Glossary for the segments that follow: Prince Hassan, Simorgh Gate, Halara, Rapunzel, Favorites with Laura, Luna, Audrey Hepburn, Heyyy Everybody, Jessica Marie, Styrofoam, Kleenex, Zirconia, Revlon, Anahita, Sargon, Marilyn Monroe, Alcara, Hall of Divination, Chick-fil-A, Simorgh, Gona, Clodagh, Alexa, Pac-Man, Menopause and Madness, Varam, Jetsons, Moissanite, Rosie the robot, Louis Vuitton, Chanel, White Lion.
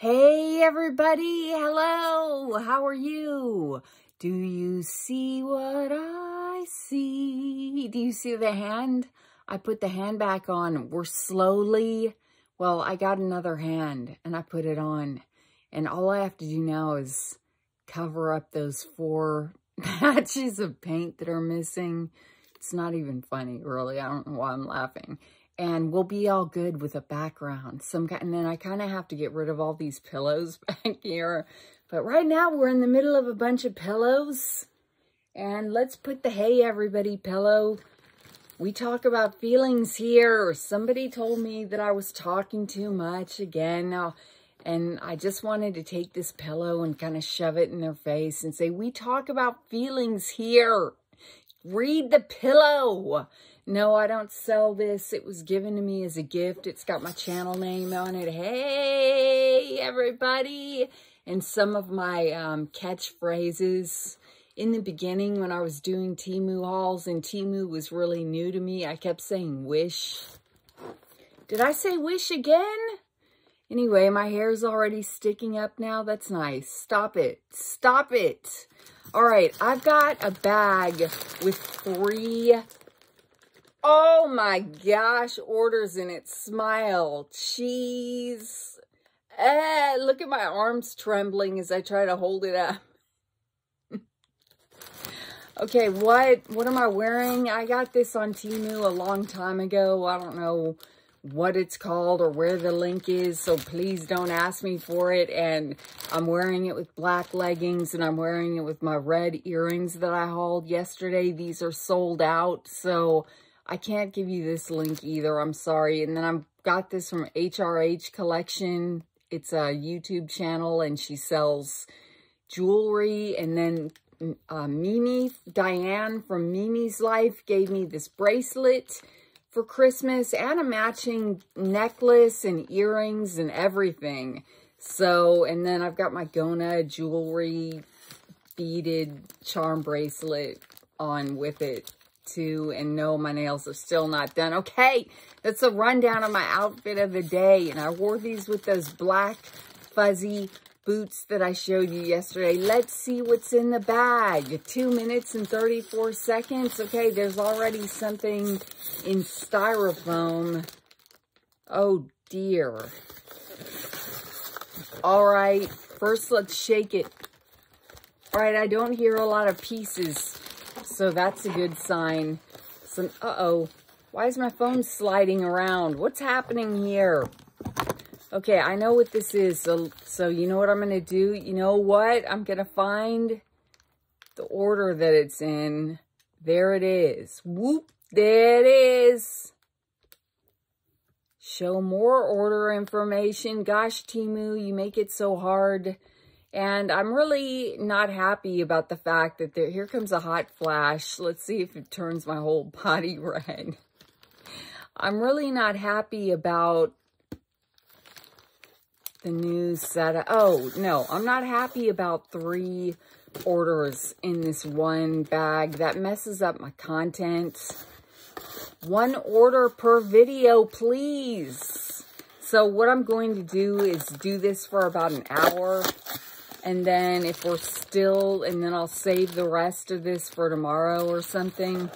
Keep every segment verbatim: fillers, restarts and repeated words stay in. Hey everybody, hello, how are you? Do you see what I see? Do you see the hand? I put the hand back on. We're slowly, well, I got another hand and I put it on. And all I have to do now is cover up those four patches of paint that are missing. It's not even funny, really. I don't know why I'm laughing. And we'll be all good with a background. Some kind, and then I kind of have to get rid of all these pillows back here. But right now we're in the middle of a bunch of pillows. And let's put the Hey Everybody pillow. We talk about feelings here. Somebody told me that I was talking too much again. Now, and I just wanted to take this pillow and kind of shove it in their face and say, we talk about feelings here. Read the pillow. No, I don't sell this. It was given to me as a gift. It's got my channel name on it. Hey, everybody. And some of my um, catchphrases. In the beginning, when I was doing Temu hauls and Temu was really new to me, I kept saying wish. Did I say wish again? Anyway, my hair's already sticking up now. That's nice. Stop it. Stop it. All right, I've got a bag with three... oh my gosh, orders in it. Smile, cheese. Eh, look at my arms trembling as I try to hold it up. Okay, what, what am I wearing? I got this on Temu a long time ago. I don't know what it's called or where the link is, so please don't ask me for it. And I'm wearing it with black leggings and I'm wearing it with my red earrings that I hauled yesterday. These are sold out, so... I can't give you this link either. I'm sorry. And then I've got this from H R H Collection. It's a YouTube channel and she sells jewelry. And then uh, Mimi, Diane from Mimi's Life gave me this bracelet for Christmas and a matching necklace and earrings and everything. So, and then I've got my Gona jewelry beaded charm bracelet on with it. Too, and no, my nails are still not done. Okay, that's a rundown of my outfit of the day. And I wore these with those black fuzzy boots that I showed you yesterday. Let's see what's in the bag. Two minutes and thirty-four seconds. Okay, there's already something in styrofoam. Oh dear. All right, first let's shake it. All right, I don't hear a lot of pieces, so that's a good sign. Some, uh-oh, why is my phone sliding around? What's happening here? Okay, I know what this is, so, so you know what I'm gonna do? You know what? I'm gonna find the order that it's in. There it is. Whoop, there it is. Show more order information. Gosh, Temu, you make it so hard. And I'm really not happy about the fact that there, here comes a hot flash. Let's see if it turns my whole body red. I'm really not happy about the new setup. Oh, no, I'm not happy about three orders in this one bag. That messes up my content. One order per video, please. So what I'm going to do is do this for about an hour. And then if we're still, and then I'll save the rest of this for tomorrow or something.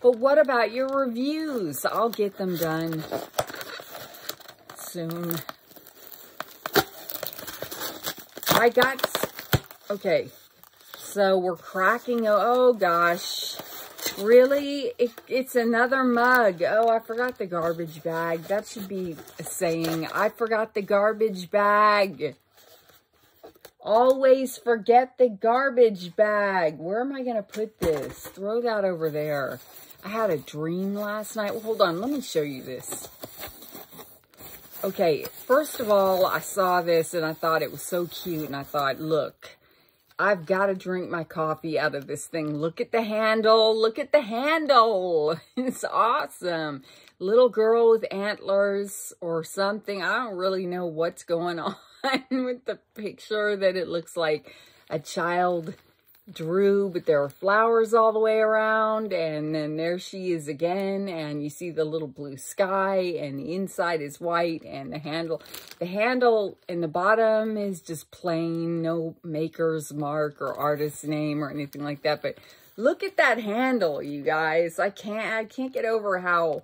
But what about your reviews? I'll get them done soon. I got, okay, so we're cracking, oh, oh gosh, really? It, it's another mug. Oh, I forgot the garbage bag. That should be a saying. I forgot the garbage bag. Always forget the garbage bag. Where am I going to put this? Throw that over there. I had a dream last night. Well, hold on. Let me show you this. Okay. First of all, I saw this and I thought it was so cute. And I thought, look, I've got to drink my coffee out of this thing. Look at the handle. Look at the handle. It's awesome. Little girl with antlers or something. I don't really know what's going on with the picture, that it looks like a child Drew, but there are flowers all the way around, and then there she is again, and you see the little blue sky, and the inside is white, and the handle the handle in the bottom is just plain, no maker's mark or artist's name or anything like that. But look at that handle, you guys. I can't I can't get over how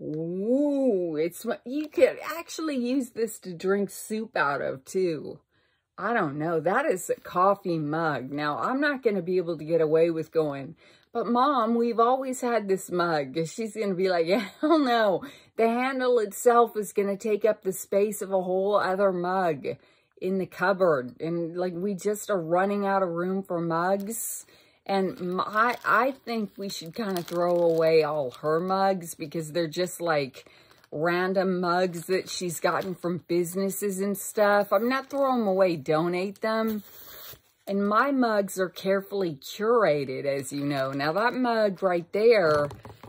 ooh, it's you could actually use this to drink soup out of too. I don't know. That is a coffee mug. Now, I'm not going to be able to get away with going, but Mom, we've always had this mug. She's going to be like, hell no. The handle itself is going to take up the space of a whole other mug in the cupboard. And like, we just are running out of room for mugs. And I, I think we should kind of throw away all her mugs, because they're just like random mugs that she's gotten from businesses and stuff. I'm not throwing them away, donate them. And my mugs are carefully curated, as you know. Now that mug right there,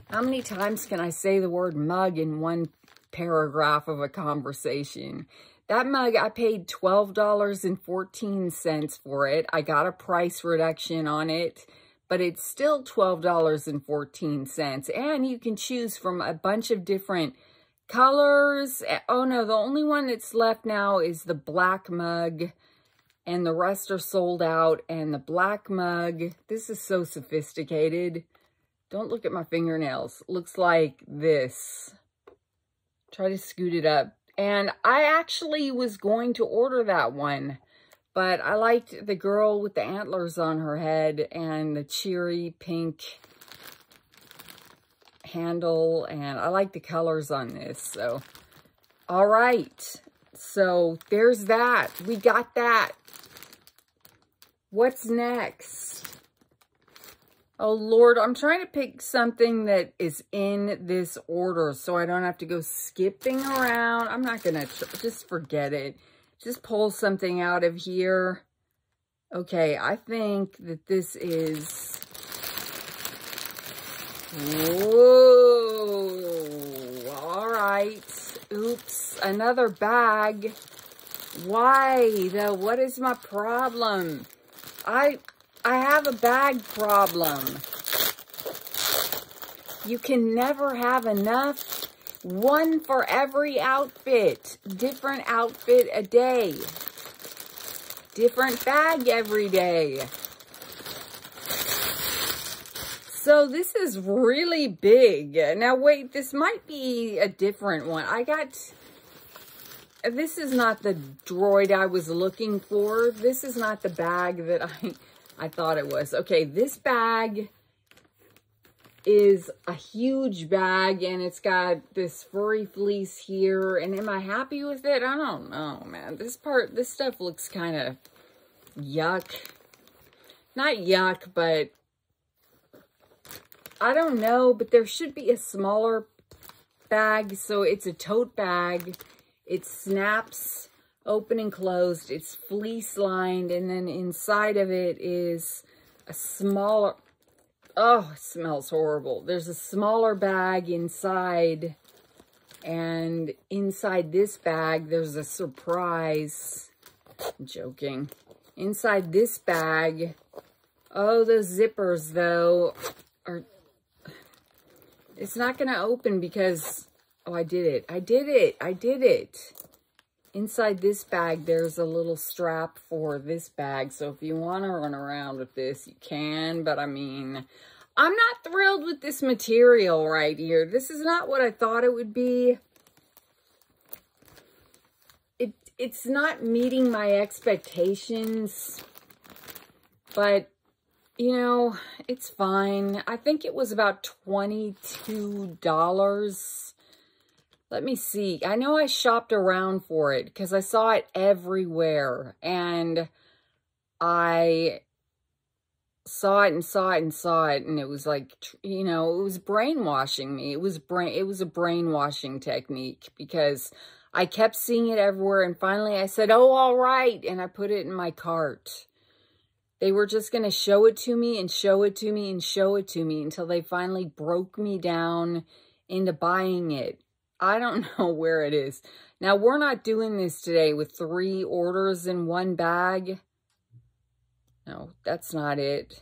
how many times can I say the word mug in one paragraph of a conversation? That mug, I paid twelve dollars and fourteen cents for it. I got a price reduction on it, but it's still twelve dollars and fourteen cents. And you can choose from a bunch of different colors. Oh no, the only one that's left now is the black mug, and the rest are sold out. And the black mug, this is so sophisticated. Don't look at my fingernails. Looks like this. Try to scoot it up. And I actually was going to order that one, but I liked the girl with the antlers on her head and the cheery pink handle, and I like the colors on this. So all right, so there's that. We got that. What's next? Oh Lord, I'm trying to pick something that is in this order so I don't have to go skipping around. I'm not gonna just forget it. Just pull something out of here. Okay, I think that this is whoa, all right, oops, another bag. Why though, what is my problem? I, I have a bag problem. You can never have enough, one for every outfit, different outfit a day, different bag every day. So this is really big. Now wait, this might be a different one. I got, this is not the droid I was looking for. This is not the bag that I, I thought it was. Okay, this bag is a huge bag, and it's got this furry fleece here. And am I happy with it? I don't know, man. This part, this stuff looks kind of yuck. Not yuck, but I don't know, but there should be a smaller bag. So it's a tote bag. It snaps open and closed. It's fleece lined. And then inside of it is a smaller, oh, it smells horrible. There's a smaller bag inside. And inside this bag, there's a surprise. I'm joking. Inside this bag, oh, those zippers though are, it's not going to open because, oh, I did it. I did it. I did it. Inside this bag, there's a little strap for this bag. So if you want to run around with this, you can. But I mean, I'm not thrilled with this material right here. This is not what I thought it would be. It, it's not meeting my expectations. But you know, it's fine. I think it was about twenty-two dollars. Let me see. I know I shopped around for it because I saw it everywhere. And I saw it and saw it and saw it. And it was like, you know, it was brainwashing me. It was brain. It was a brainwashing technique because I kept seeing it everywhere. And finally I said, oh, all right. And I put it in my cart. They were just going to show it to me and show it to me and show it to me until they finally broke me down into buying it. I don't know where it is. Now, we're not doing this today with three orders in one bag. No, that's not it.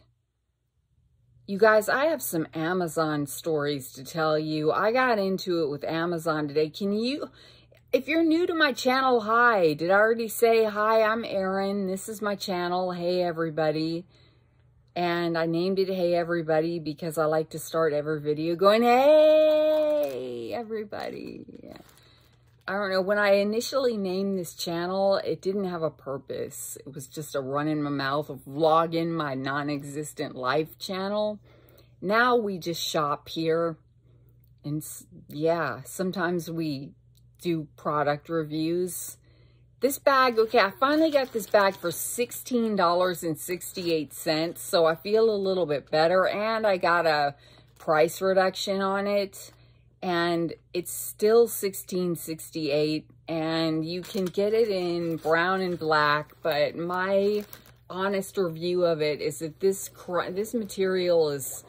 You guys, I have some Amazon stories to tell you. I got into it with Amazon today. Can you... If you're new to my channel, hi. Did I already say hi? I'm Erin. This is my channel, Hey Everybody. And I named it Hey Everybody because I like to start every video going, Hey Everybody. I don't know. When I initially named this channel, it didn't have a purpose. It was just a run in my mouth of vlogging my non-existent life channel. Now we just shop here. And yeah, sometimes we... do product reviews. This bag, okay, I finally got this bag for sixteen dollars and sixty-eight cents, so I feel a little bit better, and I got a price reduction on it, and it's still sixteen sixty-eight, and you can get it in brown and black, but my honest review of it is that this cr this material is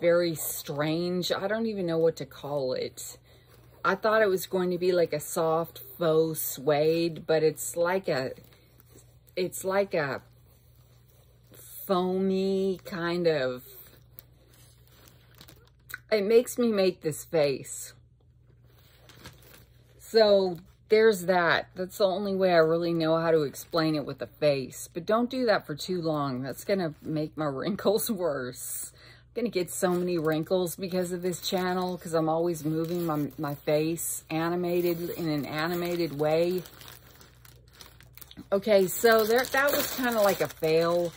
very strange. I don't even know what to call it. I thought it was going to be like a soft faux suede, but it's like a, it's like a foamy kind of, it makes me make this face. So there's that. That's the only way I really know how to explain it with a face, but don't do that for too long. That's going to make my wrinkles worse. Gonna get so many wrinkles because of this channel, because I'm always moving my, my face animated in an animated way. Okay, so there, that was kind of like a fail,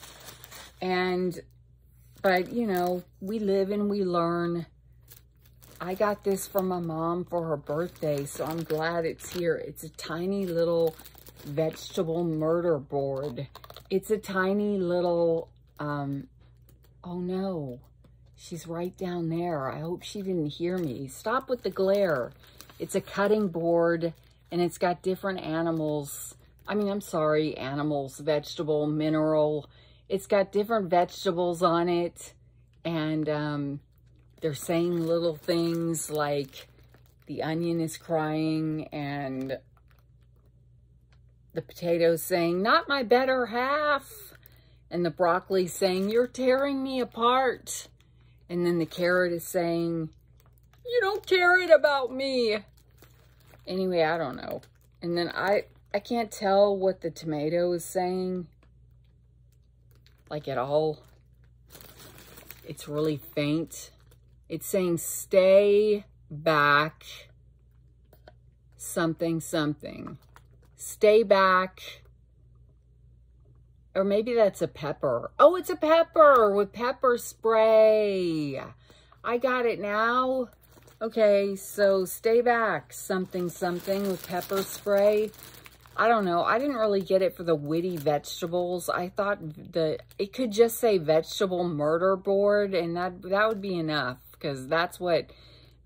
and but you know, we live and we learn. I got this from my mom for her birthday, so I'm glad it's here. It's a tiny little vegetable murder board. It's a tiny little um oh no, she's right down there. I hope she didn't hear me. Stop with the glare. It's a cutting board, and it's got different animals. I mean, I'm sorry, animals, vegetable, mineral. It's got different vegetables on it, and um, they're saying little things like the onion is crying, and the potato's saying, not my better half, and the broccoli's saying, you're tearing me apart. And then the carrot is saying, you don't care it about me. Anyway, I don't know. And then I, I can't tell what the tomato is saying, like at all. It's really faint. It's saying, stay back, something, something. Stay back. Or maybe that's a pepper. Oh, it's a pepper with pepper spray. I got it now. Okay, so stay back. Something, something with pepper spray. I don't know. I didn't really get it for the witty vegetables. I thought the it could just say vegetable murder board, and that, that would be enough, because that's what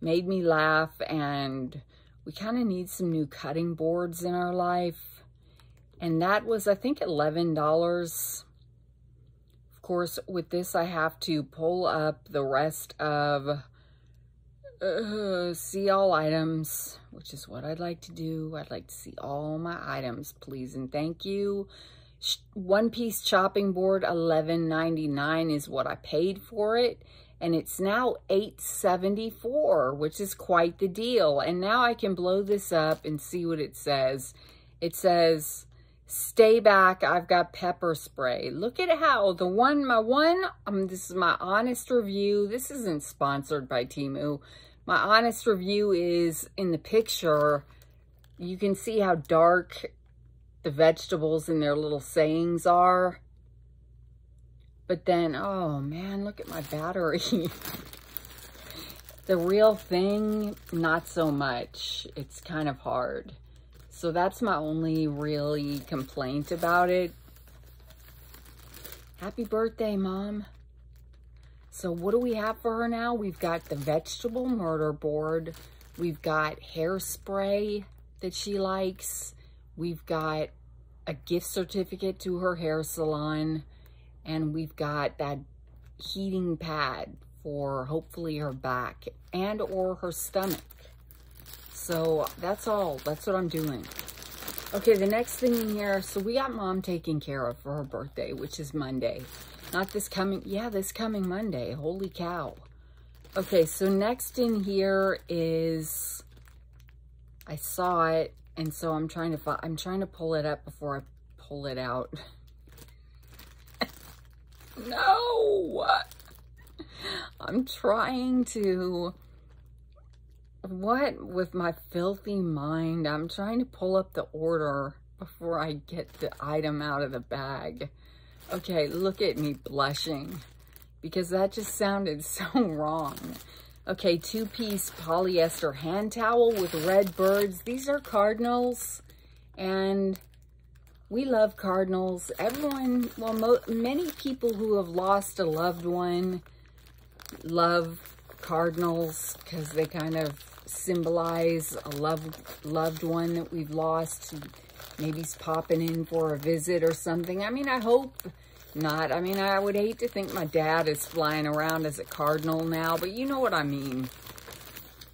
made me laugh, and we kind of need some new cutting boards in our life. And that was, I think, eleven dollars. Of course, with this, I have to pull up the rest of uh, see all items, which is what I'd like to do. I'd like to see all my items, please and thank you. One-piece chopping board, eleven ninety-nine is what I paid for it. And it's now eight seventy-four, which is quite the deal. And now I can blow this up and see what it says. It says... stay back, I've got pepper spray. Look at how the one, my one, um, this is my honest review. This isn't sponsored by Temu. My honest review is in the picture. You can see how dark the vegetables and their little sayings are. But then, oh man, look at my battery. The real thing, not so much. It's kind of hard. So that's my only really complaint about it. Happy birthday, Mom. So what do we have for her now? We've got the vegetable murder board. We've got hairspray that she likes. We've got a gift certificate to her hair salon. And we've got that heating pad for hopefully her back and or her stomach. So that's all. That's what I'm doing. Okay, the next thing in here, so we got Mom taken care of for her birthday, which is Monday. Not this coming, yeah, this coming Monday. Holy cow. Okay, so next in here is, I saw it, and so I'm trying to, I'm trying to pull it up before I pull it out. No! I'm trying to... What with my filthy mind? I'm trying to pull up the order before I get the item out of the bag. Okay, look at me blushing because that just sounded so wrong. Okay, two-piece polyester hand towel with red birds. These are cardinals, and we love cardinals. Everyone, well, mo many people who have lost a loved one love cardinals because they kind of symbolize a loved loved one that we've lost. Maybe he's popping in for a visit or something. I mean, I hope not. I mean, I would hate to think my dad is flying around as a cardinal now, but you know what I mean.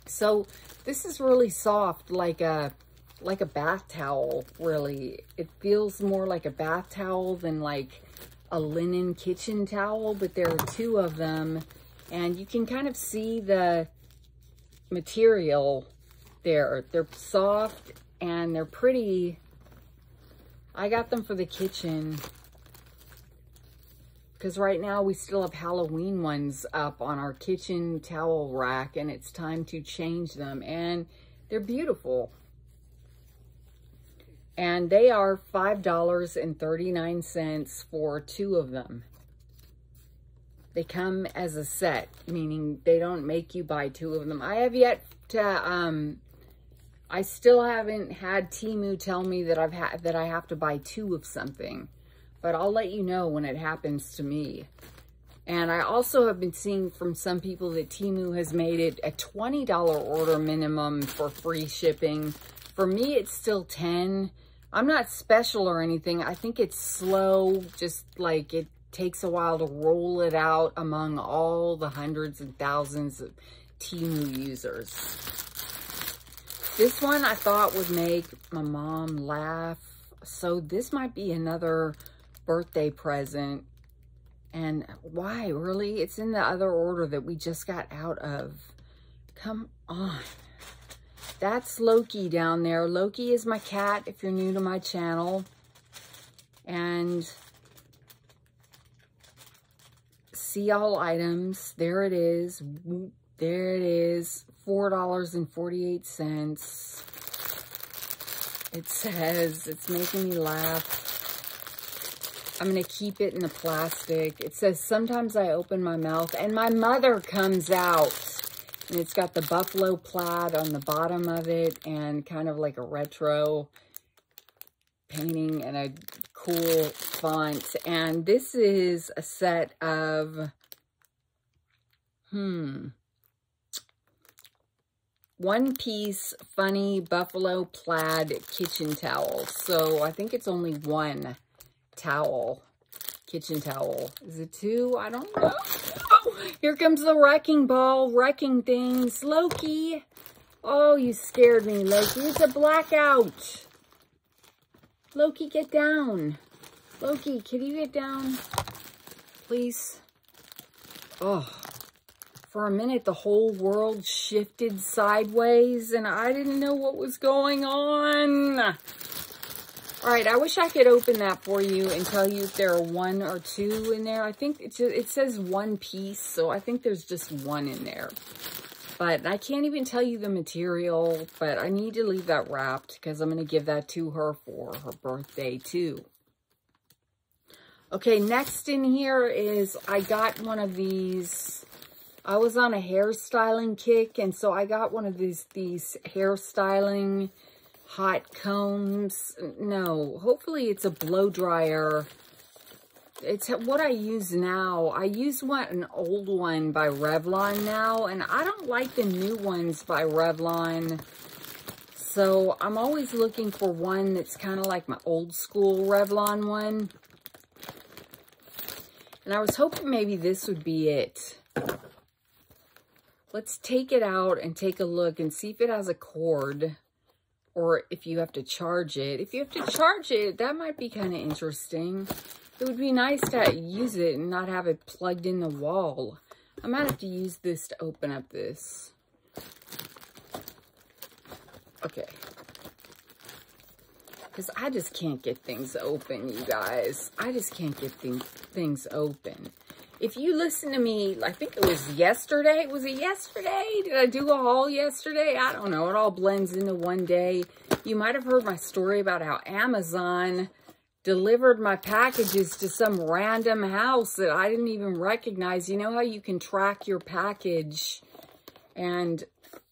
So this is really soft, like a like a bath towel, really. It feels more like a bath towel than like a linen kitchen towel, but there are two of them, and you can kind of see the material there. They're soft and they're pretty. I got them for the kitchen because right now we still have Halloween ones up on our kitchen towel rack, and it's time to change them, and they're beautiful. And they are five dollars and thirty-nine cents for two of them. They come as a set, meaning they don't make you buy two of them. I have yet to, um, I still haven't had Temu tell me that I've had, that I have to buy two of something, but I'll let you know when it happens to me. And I also have been seeing from some people that Temu has made it a twenty dollar order minimum for free shipping. For me, it's still ten. I'm not special or anything. I think it's slow, just like it takes a while to roll it out among all the hundreds and thousands of Temu users. This one I thought would make my mom laugh. So this might be another birthday present. And why, really? It's in the other order that we just got out of. Come on. That's Loki down there. Loki is my cat, if you're new to my channel. And... see all items. There it is. There it is. four dollars and forty-eight cents. It says, it's making me laugh. I'm going to keep it in the plastic. It says, sometimes I open my mouth and my mother comes out. And it's got the buffalo plaid on the bottom of it and kind of like a retro painting and a cool font. And this is a set of, hmm, one piece funny buffalo plaid kitchen towel. So I think it's only one towel, kitchen towel. Is it two? I don't know. Oh, here comes the wrecking ball, wrecking things. Loki. Oh, you scared me, Loki. It's a blackout. Loki, get down. Loki, can you get down, please? Oh, for a minute, the whole world shifted sideways, and I didn't know what was going on. All right, I wish I could open that for you and tell you if there are one or two in there. I think it, just, it says one piece, so I think there's just one in there. But I can't even tell you the material, but I need to leave that wrapped because I'm going to give that to her for her birthday too. Okay, next in here is I got one of these. I was on a hairstyling kick, and so I got one of these, these hairstyling hot combs. No, hopefully it's a blow dryer. It's what I use now. I use one, an old one by Revlon now, and I don't like the new ones by Revlon. So I'm always looking for one that's kind of like my old school Revlon one. And I was hoping maybe this would be it. Let's take it out and take a look and see if it has a cord or if you have to charge it. If you have to charge it, that might be kind of interesting. It would be nice to use it and not have it plugged in the wall. I might have to use this to open up this. Okay. Because I just can't get things open, you guys. I just can't get things things open. If you listen to me, I think it was yesterday. Was it yesterday? Did I do a haul yesterday? I don't know. It all blends into one day. You might have heard my story about how Amazon delivered my packages to some random house that I didn't even recognize. You know how you can track your package and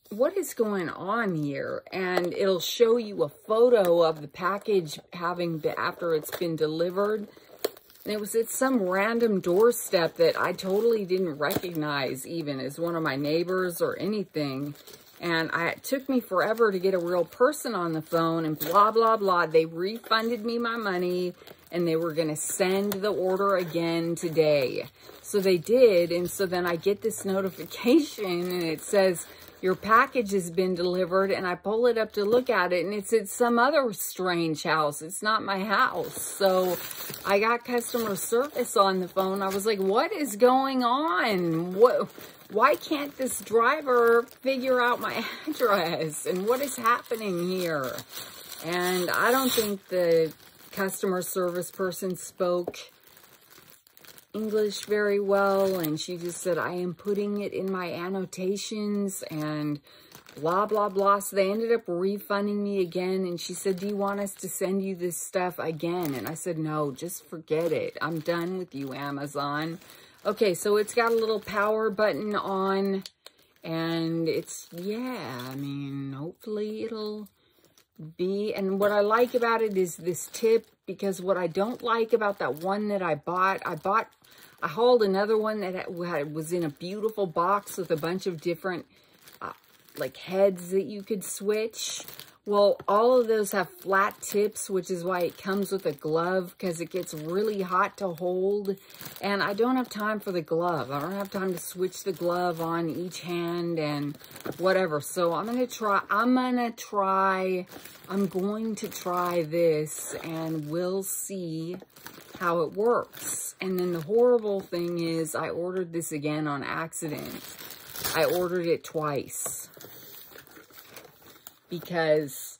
what is going on here? And it'll show you a photo of the package having been, after it's been delivered. And it was at some random doorstep that I totally didn't recognize even as one of my neighbors or anything. And I, it took me forever to get a real person on the phone and blah, blah, blah. They refunded me my money and they were going to send the order again today. So they did. And so then I get this notification and it says, your package has been delivered, and I pull it up to look at it, and it's at some other strange house. It's not my house. So I got customer service on the phone. I was like, what is going on? What, why can't this driver figure out my address? And what is happening here? And I don't think the customer service person spoke English very well, and she just said, I am putting it in my annotations and blah, blah, blah. So they ended up refunding me again, and she said, do you want us to send you this stuff again? And I said, no, just forget it. I'm done with you, Amazon. Okay, so it's got a little power button on, and it's, yeah, I mean, hopefully it'll be, and what I like about it is this tip, because what I don't like about that one that I bought, I bought, I hauled another one that was in a beautiful box with a bunch of different, uh, like, heads that you could switch. Well, all of those have flat tips, which is why it comes with a glove, because it gets really hot to hold, and I don't have time for the glove. I don't have time to switch the glove on each hand and whatever. So I'm going to try, I'm going to try, I'm going to try this, and we'll see how it works. And then the horrible thing is I ordered this again on accident. I ordered it twice, because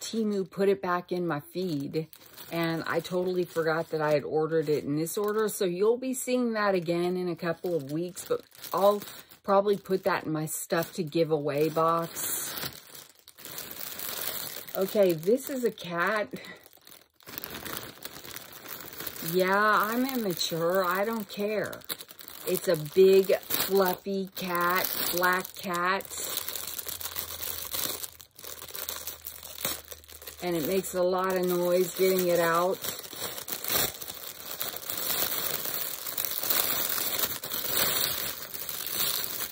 Temu put it back in my feed and I totally forgot that I had ordered it in this order. So you'll be seeing that again in a couple of weeks, but I'll probably put that in my stuff to give away box. Okay, this is a cat. Yeah, I'm immature. I don't care. It's a big, fluffy cat, black cat. And it makes a lot of noise getting it out.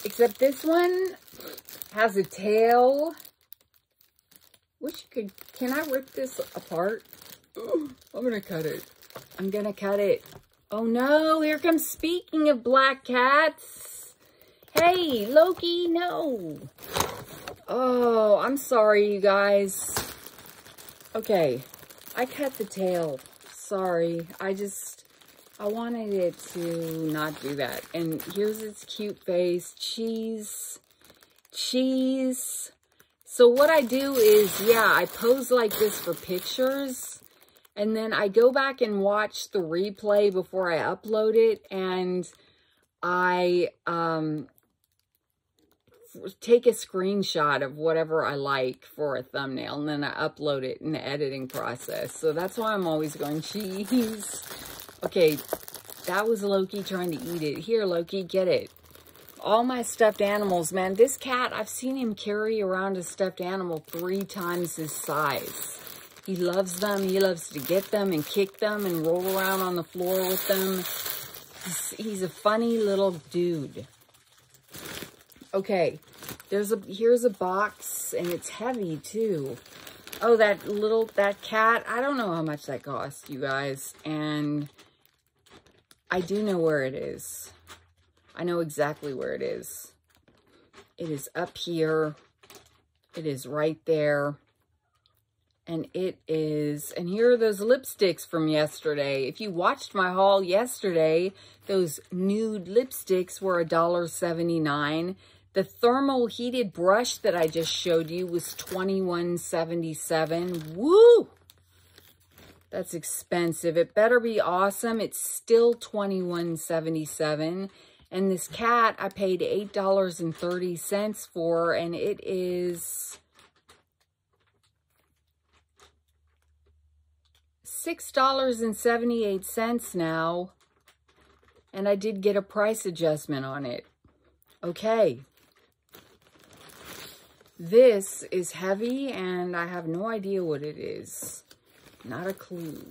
Except this one has a tail. Wish you could, can I rip this apart? Ooh, I'm gonna cut it. I'm gonna cut it. Oh no, here comes, speaking of black cats. Hey, Loki, no. Oh, I'm sorry, you guys. Okay, I cut the tail. Sorry, I just, I wanted it to not do that. And here's its cute face. Cheese. Cheese. So what I do is, yeah, I pose like this for pictures. And then I go back and watch the replay before I upload it. And I um, take a screenshot of whatever I like for a thumbnail, and then I upload it in the editing process. So that's why I'm always going cheese. Okay, that was Loki trying to eat it. Here, Loki, get it. All my stuffed animals, man. This cat, I've seen him carry around a stuffed animal three times his size. He loves them. He loves to get them and kick them and roll around on the floor with them. He's, he's a funny little dude. Okay, there's a, here's a box, and it's heavy, too. Oh, that little, that cat, I don't know how much that cost, you guys, and I do know where it is. I know exactly where it is. It is up here. It is right there. And it is, and here are those lipsticks from yesterday. If you watched my haul yesterday, those nude lipsticks were a dollar seventy-nine. The thermal heated brush that I just showed you was twenty-one seventy-seven. Woo! That's expensive. It better be awesome. It's still twenty-one seventy-seven. And this cat I paid eight dollars and thirty cents for, and it is six dollars and seventy-eight cents now, and I did get a price adjustment on it. Okay. This is heavy, and I have no idea what it is. Not a clue.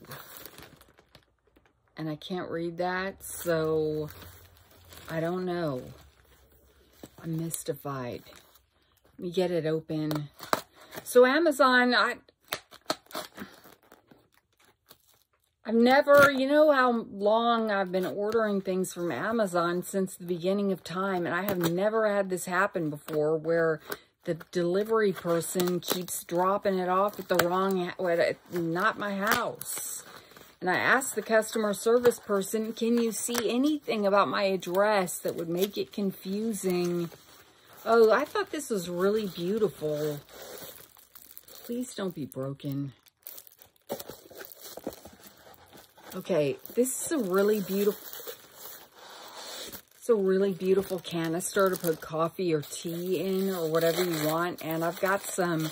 And I can't read that, so I don't know. I'm mystified. Let me get it open. So Amazon, I... I've never, you know how long I've been ordering things from Amazon since the beginning of time, and I have never had this happen before where the delivery person keeps dropping it off at the wrong, not my house. And I asked the customer service person, can you see anything about my address that would make it confusing? Oh, I thought this was really beautiful. Please don't be broken. Okay, this is a really beautiful, it's a really beautiful canister to put coffee or tea in or whatever you want. And I've got some,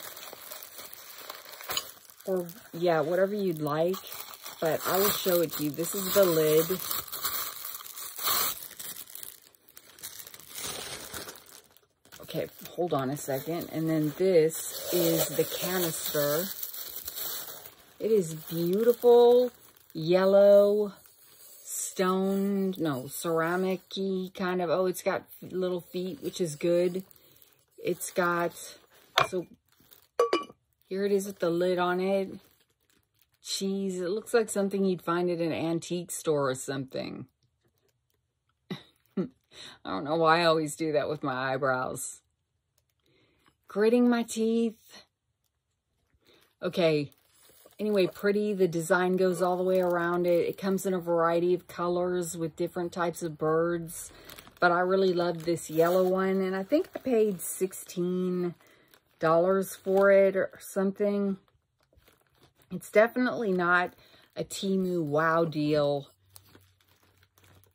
or yeah, whatever you'd like, but I will show it to you. This is the lid. Okay, hold on a second. And then this is the canister. It is beautiful. Yellow, stone, no, ceramic-y kind of. Oh, it's got little feet, which is good. It's got, so here it is with the lid on it. Cheese, it looks like something you'd find at an antique store or something. I don't know why I always do that with my eyebrows. Gritting my teeth. Okay. Anyway, pretty. The design goes all the way around it. It comes in a variety of colors with different types of birds. But I really loved this yellow one. And I think I paid sixteen dollars for it or something. It's definitely not a Temu wow deal.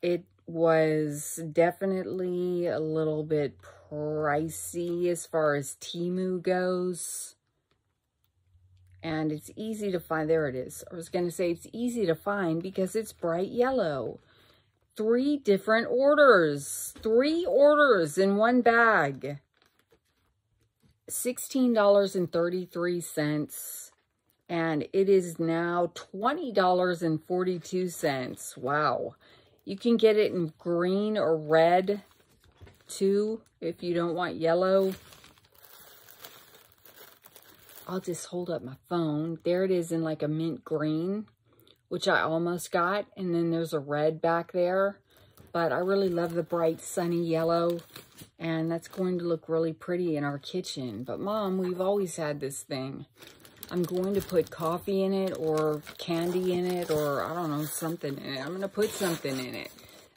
It was definitely a little bit pricey as far as Temu goes. And it's easy to find. There it is. I was going to say it's easy to find because it's bright yellow. Three different orders. Three orders in one bag. sixteen dollars and thirty-three cents. And it is now twenty dollars and forty-two cents. Wow. You can get it in green or red, too, if you don't want yellow. I'll just hold up my phone. There it is in like a mint green, which I almost got. And then there's a red back there. But I really love the bright sunny yellow. And that's going to look really pretty in our kitchen. But Mom, we've always had this thing. I'm going to put coffee in it or candy in it or I don't know, something in it. I'm going to put something in it.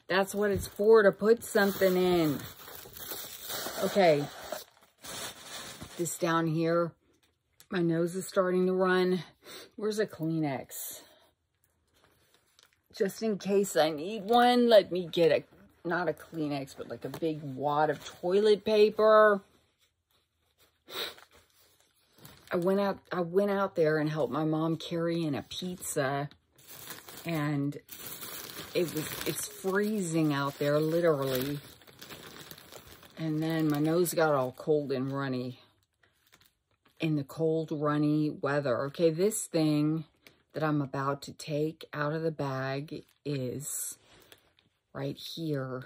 That's what it's for, to put something in. Okay. This down here. My nose is starting to run. Where's a Kleenex? Just in case I need one, let me get a, not a Kleenex, but like a big wad of toilet paper. I went out, I went out there and helped my mom carry in a pizza. And it was, it's freezing out there, literally. And then my nose got all cold and runny. In the cold, runny weather. Okay, this thing that I'm about to take out of the bag is right here.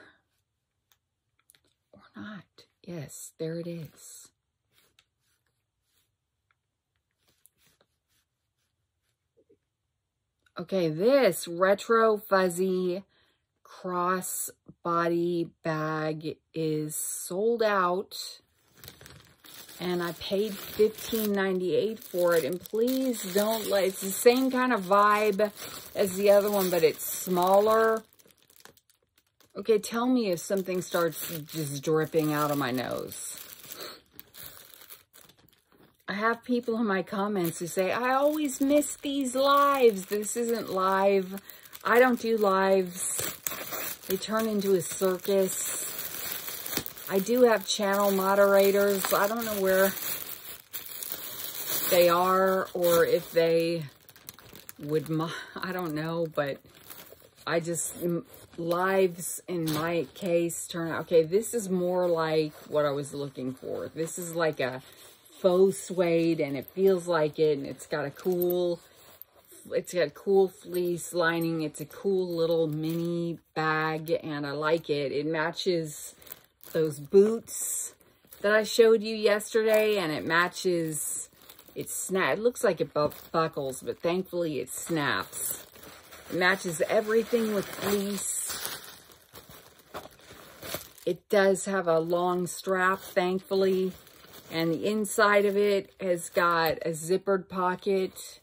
Or not. Yes, there it is. Okay, this retro fuzzy cross body bag is sold out. and I paid fifteen ninety-eight for it. And please don't let, it's the same kind of vibe as the other one, but it's smaller. Okay, tell me if something starts just dripping out of my nose. I have people in my comments who say, I always miss these lives. This isn't live. I don't do lives. They turn into a circus. I do have channel moderators. I don't know where they are or if they would, mo I don't know, but I just, lives in my case turn out. Okay, this is more like what I was looking for. This is like a faux suede and it feels like it, and it's got a cool, it's got a cool fleece lining. It's a cool little mini bag and I like it. It matches those boots that I showed you yesterday, and it matches, it's snap, it looks like it bu buckles, but thankfully it snaps. It matches everything with fleece. It does have a long strap, thankfully, and the inside of it has got a zippered pocket,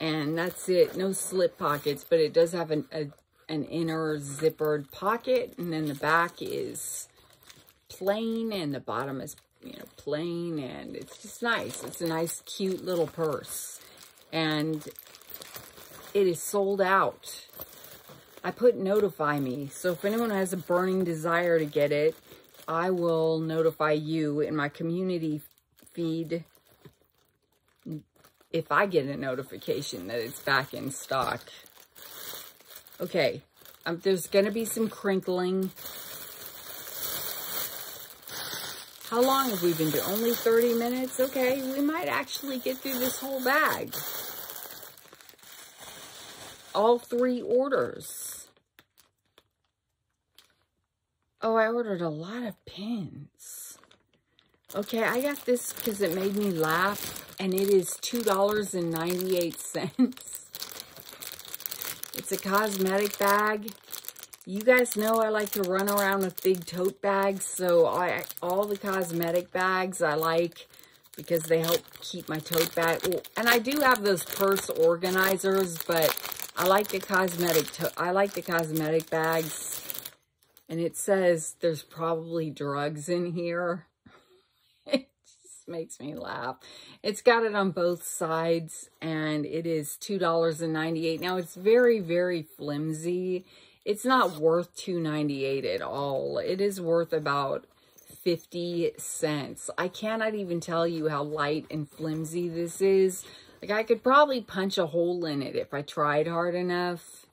and that's it. No slip pockets, but it does have an, a an inner zippered pocket, and then the back is plain and the bottom is, you know, plain, and it's just nice. It's a nice, cute little purse, and it is sold out. I put notify me, so if anyone has a burning desire to get it, I will notify you in my community feed if I get a notification that it's back in stock. Okay, um, there's going to be some crinkling. How long have we been doing? Only thirty minutes? Okay, we might actually get through this whole bag. All three orders. Oh, I ordered a lot of pins. Okay, I got this because it made me laugh, and it is two dollars and ninety-eight cents. It's a cosmetic bag. You guys know I like to run around with big tote bags, so I, all the cosmetic bags I like because they help keep my tote bag. Ooh, and I do have those purse organizers, but I like the cosmetic to I like the cosmetic bags. And it says there's probably drugs in here. It just makes me laugh. It's got it on both sides, and it is two dollars and ninety-eight cents. Now, it's very, very flimsy. It's not worth two dollars and ninety-eight cents at all. It is worth about fifty cents. I cannot even tell you how light and flimsy this is. Like, I could probably punch a hole in it if I tried hard enough.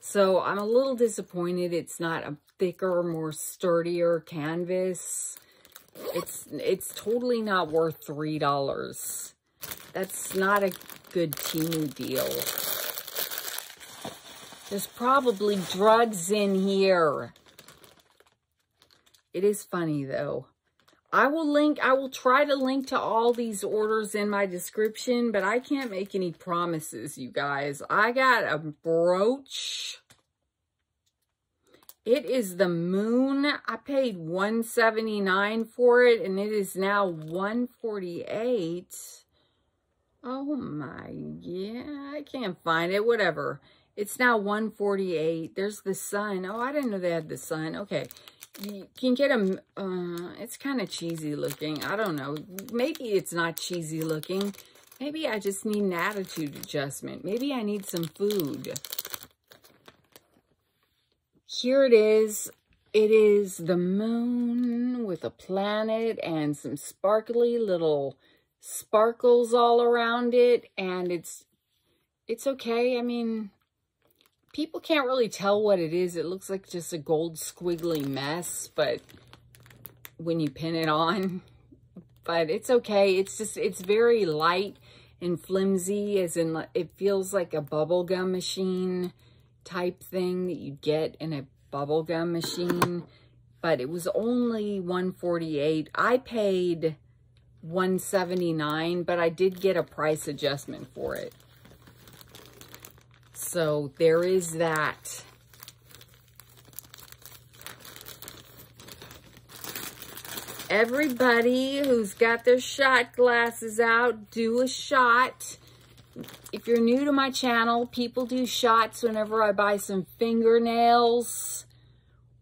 So, I'm a little disappointed it's not a thicker, more sturdier canvas. It's it's totally not worth three dollars. That's not a good Temu deal. There's probably drugs in here. It is funny though. I will link, I will try to link to all these orders in my description, but I can't make any promises, you guys. I got a brooch. It is the moon. I paid one seventy-nine for it, and it is now one forty-eight. Oh my, yeah, I can't find it. Whatever. It's now one forty-eight. There's the sun. Oh, I didn't know they had the sun. Okay, you can get a. Uh, it's kind of cheesy looking. I don't know. Maybe it's not cheesy looking. Maybe I just need an attitude adjustment. Maybe I need some food. Here it is. It is the moon with a planet and some sparkly little sparkles all around it. And it's, it's okay. I mean, people can't really tell what it is. It looks like just a gold squiggly mess, but when you pin it on, but it's okay. It's just, it's very light and flimsy, as in it feels like a bubblegum machine type thing that you get in a bubblegum machine, but it was only one forty-eight. I paid one seventy-nine, but I did get a price adjustment for it. So there is that. everybody who's got their shot glasses out, do a shot. If you're new to my channel, people do shots whenever I buy some fingernails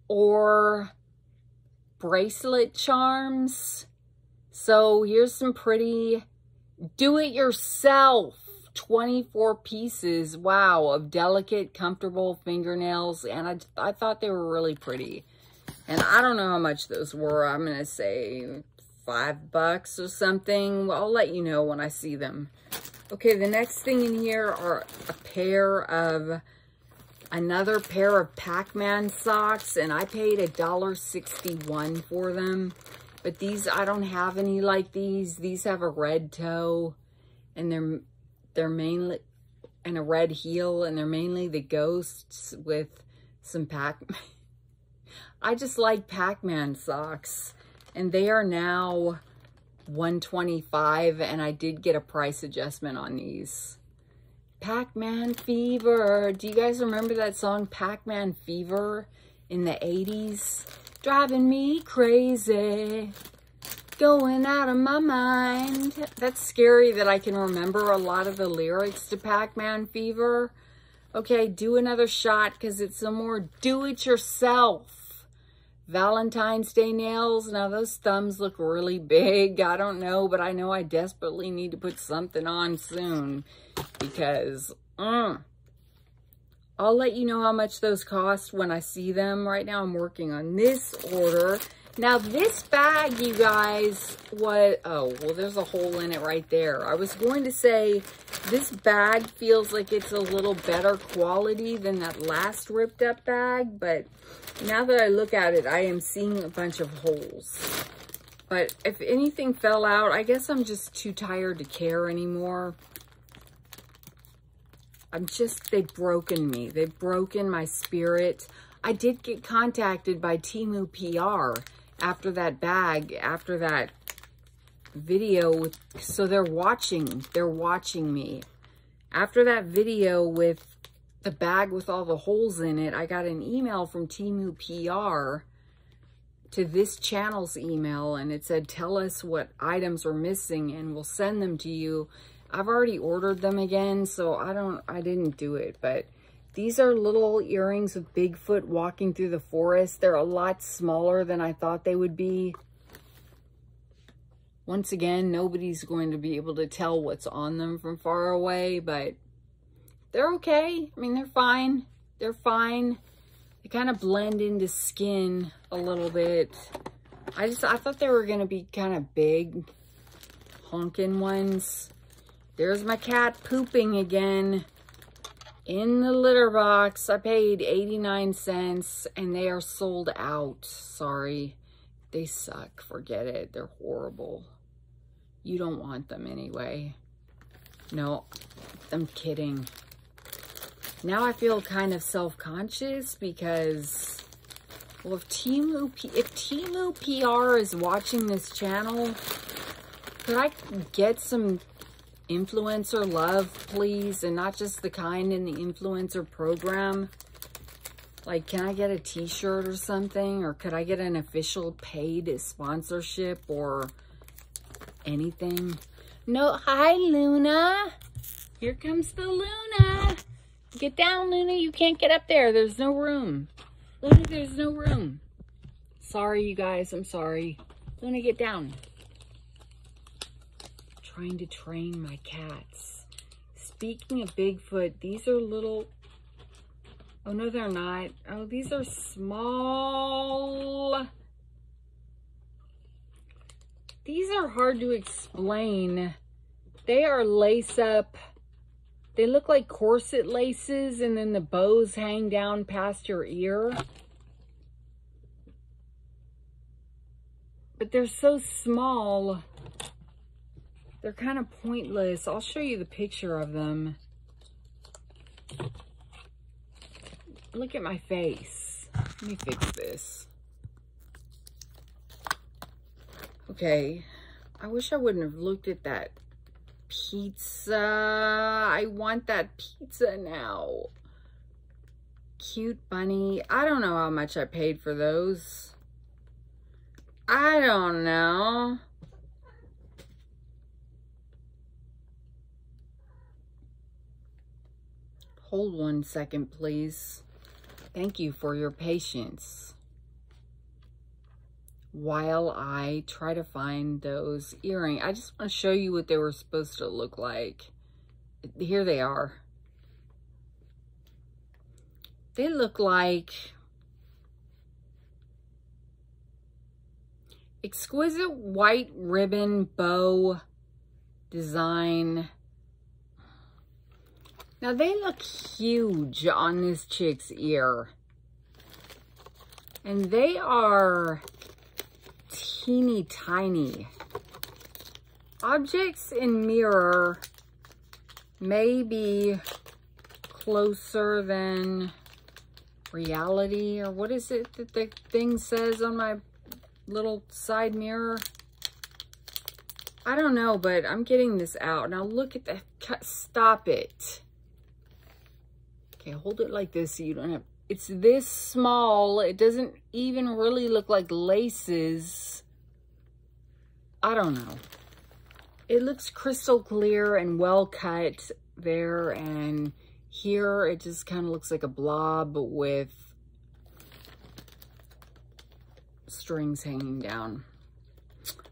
or bracelet charms. So here's some pretty do-it-yourself twenty-four pieces, wow, of delicate, comfortable fingernails. And I, I thought they were really pretty. And I don't know how much those were. I'm going to say five bucks or something. I'll let you know when I see them. Okay, the next thing in here are a pair of, another pair of Pac-Man socks. And I paid a dollar sixty-one for them. But these, I don't have any like these. These have a red toe. And they're, they're mainly, and a red heel. And they're mainly the ghosts with some Pac-Man. I just like Pac-Man socks, and they are now one twenty-five, and I did get a price adjustment on these. Pac-Man Fever. Do you guys remember that song, Pac-Man Fever, in the eighties? Driving me crazy, going out of my mind. That's scary that I can remember a lot of the lyrics to Pac-Man Fever. Okay, do another shot because it's some more do-it-yourself. Valentine's Day nails. Now those thumbs look really big. I don't know, but I know I desperately need to put something on soon because mm, I'll let you know how much those cost when I see them. Right now I'm working on this order. Now this bag, you guys, what, oh, well there's a hole in it right there. I was going to say this bag feels like it's a little better quality than that last ripped up bag, but now that I look at it, I am seeing a bunch of holes. But if anything fell out, I guess I'm just too tired to care anymore. I'm just, they've broken me. They've broken my spirit. I did get contacted by Temu P R after that bag, after that video. With, so they're watching. They're watching me. After that video with the bag with all the holes in it, I got an email from Temu P R to this channel's email, and it said, tell us what items are missing and we'll send them to you. I've already ordered them again, so I don't, I didn't do it, but these are little earrings of Bigfoot walking through the forest. They're a lot smaller than I thought they would be. Once again, nobody's going to be able to tell what's on them from far away, but they're okay. I mean, they're fine. They're fine. They kind of blend into skin a little bit. I just, I thought they were going to be kind of big, honking ones. There's my cat pooping again in the litter box. I paid eighty-nine cents and they are sold out. Sorry. They suck. Forget it. They're horrible. You don't want them anyway. No, I'm kidding. Now I feel kind of self-conscious because, well, if Temu, if Temu P R is watching this channel, could I get some influencer love, please? And not just the kind in the influencer program. Like, can I get a t-shirt or something? Or could I get an official paid sponsorship or anything? No, hi, Luna. Here comes the Luna. Get down, Luna. You can't get up there. There's no room. Luna, there's no room. Sorry, you guys. I'm sorry. Luna, get down. I'm trying to train my cats. Speaking of Bigfoot, these are little... Oh, no, they're not. Oh, these are small... These are hard to explain. They are lace-up. They look like corset laces, and then the bows hang down past your ear. But they're so small. They're kind of pointless. I'll show you the picture of them. Look at my face. Let me fix this. Okay, I wish I wouldn't have looked at that pizza. I want that pizza now. Cute bunny. I don't know how much I paid for those. I don't know. Hold one second, please. Thank you for your patience while I try to find those earrings. I just want to show you what they were supposed to look like. Here they are. They look like exquisite white ribbon bow design. Now they look huge on this chick's ear. And they are teeny tiny. Objects in mirror may be closer than reality, or what is it that the thing says on my little side mirror? I don't know, but I'm getting this out. Now look at that cut. Stop it. Okay, hold it like this so you don't have... It's this small. It doesn't even really look like laces. I don't know. It looks crystal clear and well cut there, and here it just kind of looks like a blob with strings hanging down.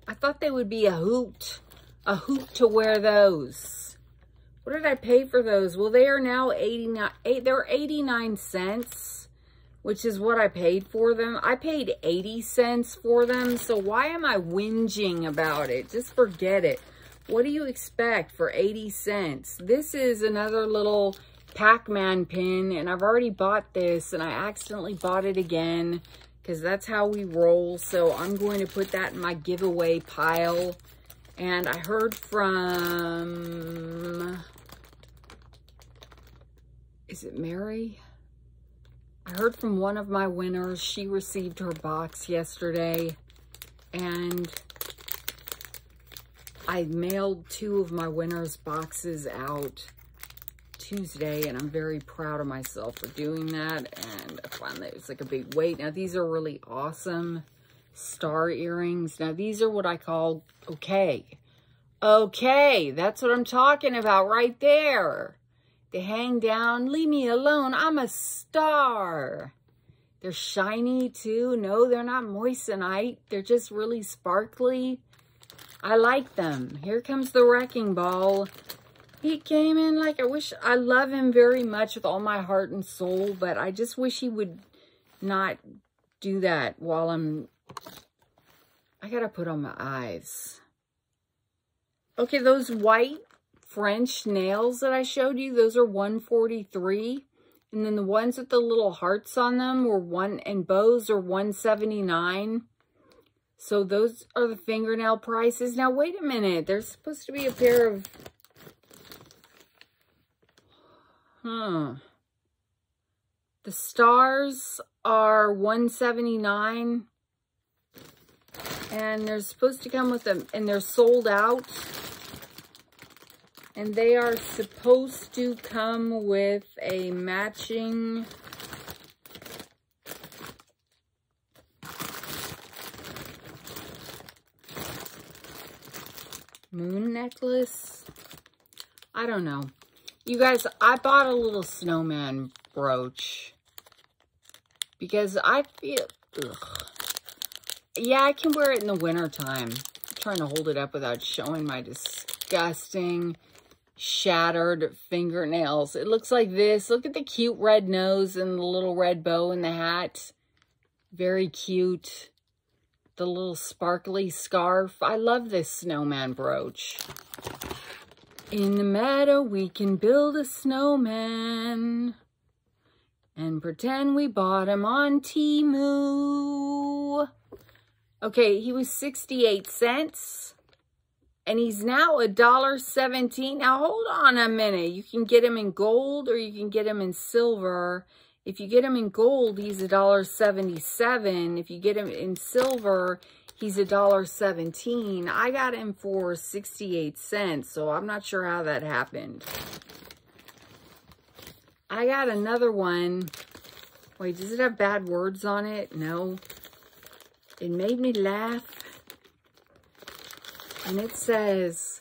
I thought they would be a hoot. A hoot to wear those. What did I pay for those? Well, they are now eighty-nine. Eight, they're eighty-nine cents, which is what I paid for them. I paid eighty cents for them, so why am I whinging about it? Just forget it. What do you expect for eighty cents? This is another little Pac-Man pin, and I've already bought this, and I accidentally bought it again because that's how we roll. So I'm going to put that in my giveaway pile. And I heard from... Is it Mary? I heard from one of my winners. She received her box yesterday, and I mailed two of my winners' boxes out Tuesday, and I'm very proud of myself for doing that, and I find that it's like a big weight. Now, these are really awesome star earrings. Now, these are what I call okay. Okay, that's what I'm talking about right there. They hang down. Leave me alone. I'm a star. They're shiny too. No, they're not moissanite. They're just really sparkly. I like them. Here comes the wrecking ball. He came in like I wish. I love him very much with all my heart and soul, but I just wish he would not do that while I'm... I gotta put on my eyes. Okay, those white French nails that I showed you, those are one forty-three. And then the ones with the little hearts on them were one, and bows are one seventy-nine. So those are the fingernail prices. Now, wait a minute. There's supposed to be a pair of... Huh. The stars are one seventy-nine. And they're supposed to come with them, and they're sold out. And they are supposed to come with a matching moon necklace. I don't know. You guys, I bought a little snowman brooch because I feel... Ugh. Yeah, I can wear it in the winter time. I'm trying to hold it up without showing my disgusting shattered fingernails. It looks like this. Look at the cute red nose and the little red bow in the hat. Very cute. The little sparkly scarf. I love this snowman brooch. In the meadow, we can build a snowman and pretend we bought him on Temu. Okay, he was sixty-eight cents, and he's now one seventeen. Now, hold on a minute. You can get him in gold, or you can get him in silver. If you get him in gold, he's one seventy-seven. If you get him in silver, he's one seventeen. I got him for sixty-eight cents, so I'm not sure how that happened. I got another one. Wait, does it have bad words on it? No. It made me laugh. And it says,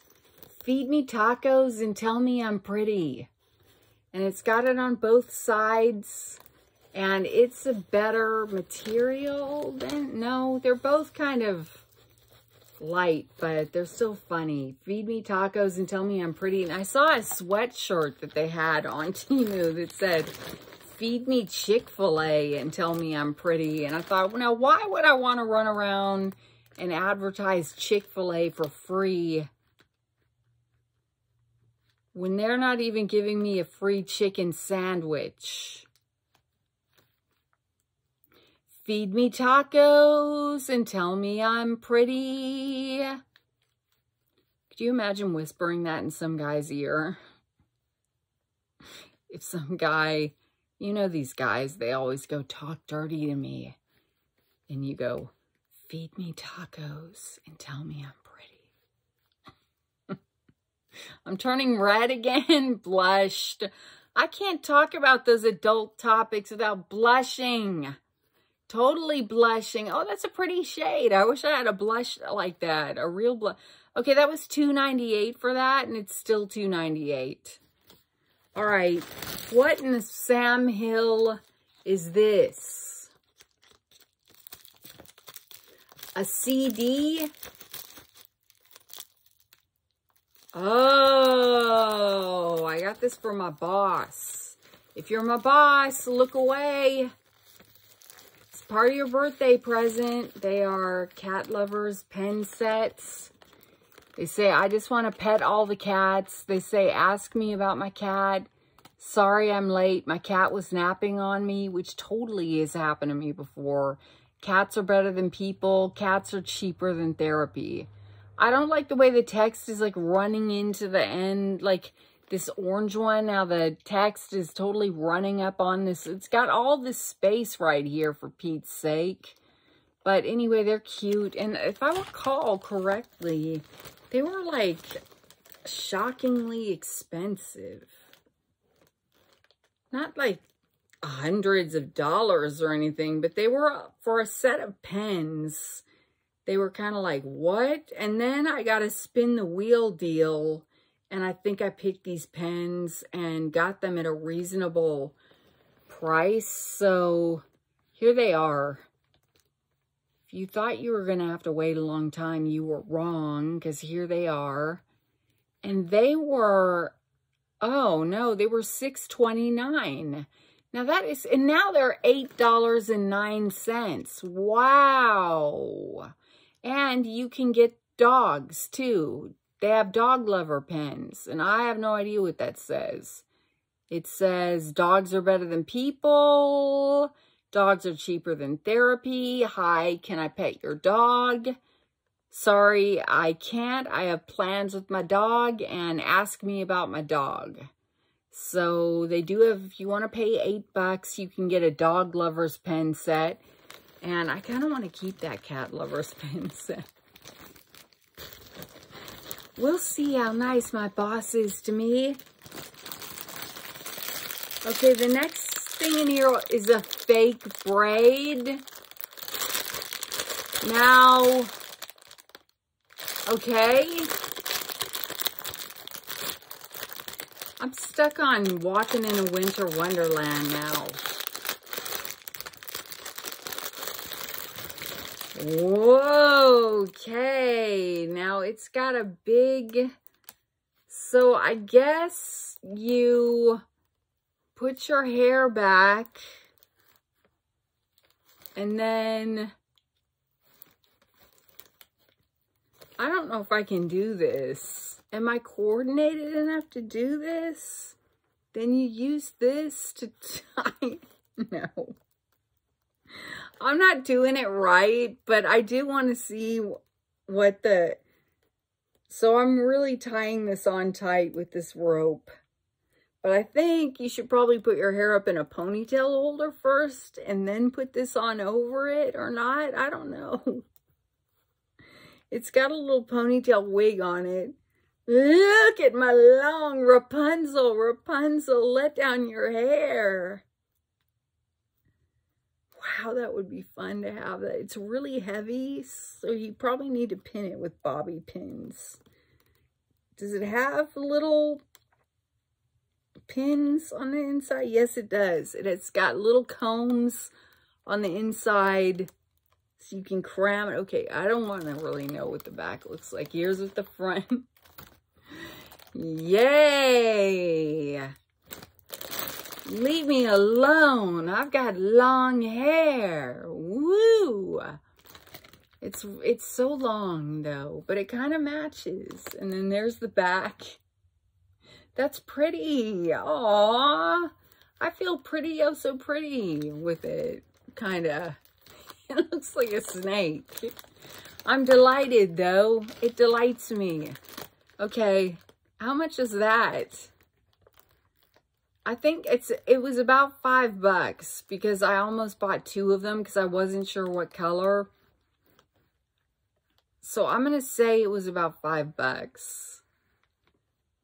feed me tacos and tell me I'm pretty. And it's got it on both sides. And it's a better material than, no, they're both kind of light, but they're still funny. Feed me tacos and tell me I'm pretty. And I saw a sweatshirt that they had on Temu that said, feed me Chick-fil-A and tell me I'm pretty. And I thought, well, now why would I want to run around and advertise Chick-fil-A for free when they're not even giving me a free chicken sandwich? Feed me tacos and tell me I'm pretty. Could you imagine whispering that in some guy's ear? If some guy... You know these guys, they always go talk dirty to me. And you go, feed me tacos and tell me I'm pretty. I'm turning red again, blushed. I can't talk about those adult topics without blushing. Totally blushing. Oh, that's a pretty shade. I wish I had a blush like that. A real blush. Okay, that was two ninety-eight for that, and it's still two ninety-eight. All right, what in the Sam Hill is this? A C D? Oh, I got this for my boss. If you're my boss, look away. It's part of your birthday present. They are cat lovers pen sets. They say, I just want to pet all the cats. They say, ask me about my cat. Sorry I'm late. My cat was napping on me, which totally has happened to me before. Cats are better than people. Cats are cheaper than therapy. I don't like the way the text is like running into the end, like this orange one. Now the text is totally running up on this. It's got all this space right here for Pete's sake. But anyway, they're cute. And if I recall correctly... They were, like, shockingly expensive. Not, like, hundreds of dollars or anything, but they were, for a set of pens, they were kind of like, what? And then I got a spin the wheel deal, and I think I picked these pens and got them at a reasonable price. So, here they are. If you thought you were going to have to wait a long time, you were wrong, because here they are. And they were, oh no, they were six twenty-nine. Now that is, and now they're eight dollars and nine cents. Wow. And you can get dogs too. They have dog lover pens, and I have no idea what that says. It says dogs are better than people. Dogs are cheaper than therapy. Hi, can I pet your dog? Sorry, I can't. I have plans with my dog, and ask me about my dog. So they do have, if you want to pay eight bucks, you can get a dog lover's pen set. And I kind of want to keep that cat lover's pen set. We'll see how nice my boss is to me. Okay, the next thing in here is a fake braid. Now, okay. I'm stuck on walking in a winter wonderland now. Whoa, okay. Now it's got a big, so I guess you... Put your hair back, and then, I don't know if I can do this. Am I coordinated enough to do this? Then you use this to tie. No. I'm not doing it right, but I do want to see what the, so I'm really tying this on tight with this rope. But I think you should probably put your hair up in a ponytail holder first and then put this on over it or not. I don't know. It's got a little ponytail wig on it. Look at my long Rapunzel. Rapunzel, let down your hair. how that would be fun to have that. It's really heavy, so you probably need to pin it with bobby pins. Does it have little pins on the inside? Yes, it does. It has got little combs on the inside, so you can cram it. Okay, I don't want to really know what the back looks like. Here's with the front. Yay! Leave me alone. I've got long hair. Woo! It's, it's so long, though, but it kind of matches. And then there's the back. That's pretty. Aww. I feel pretty. I'm so pretty with it. Kind of. It looks like a snake. I'm delighted, though. It delights me. Okay. How much is that? I think it's it was about five bucks because I almost bought two of them because I wasn't sure what color. So I'm going to say it was about five bucks.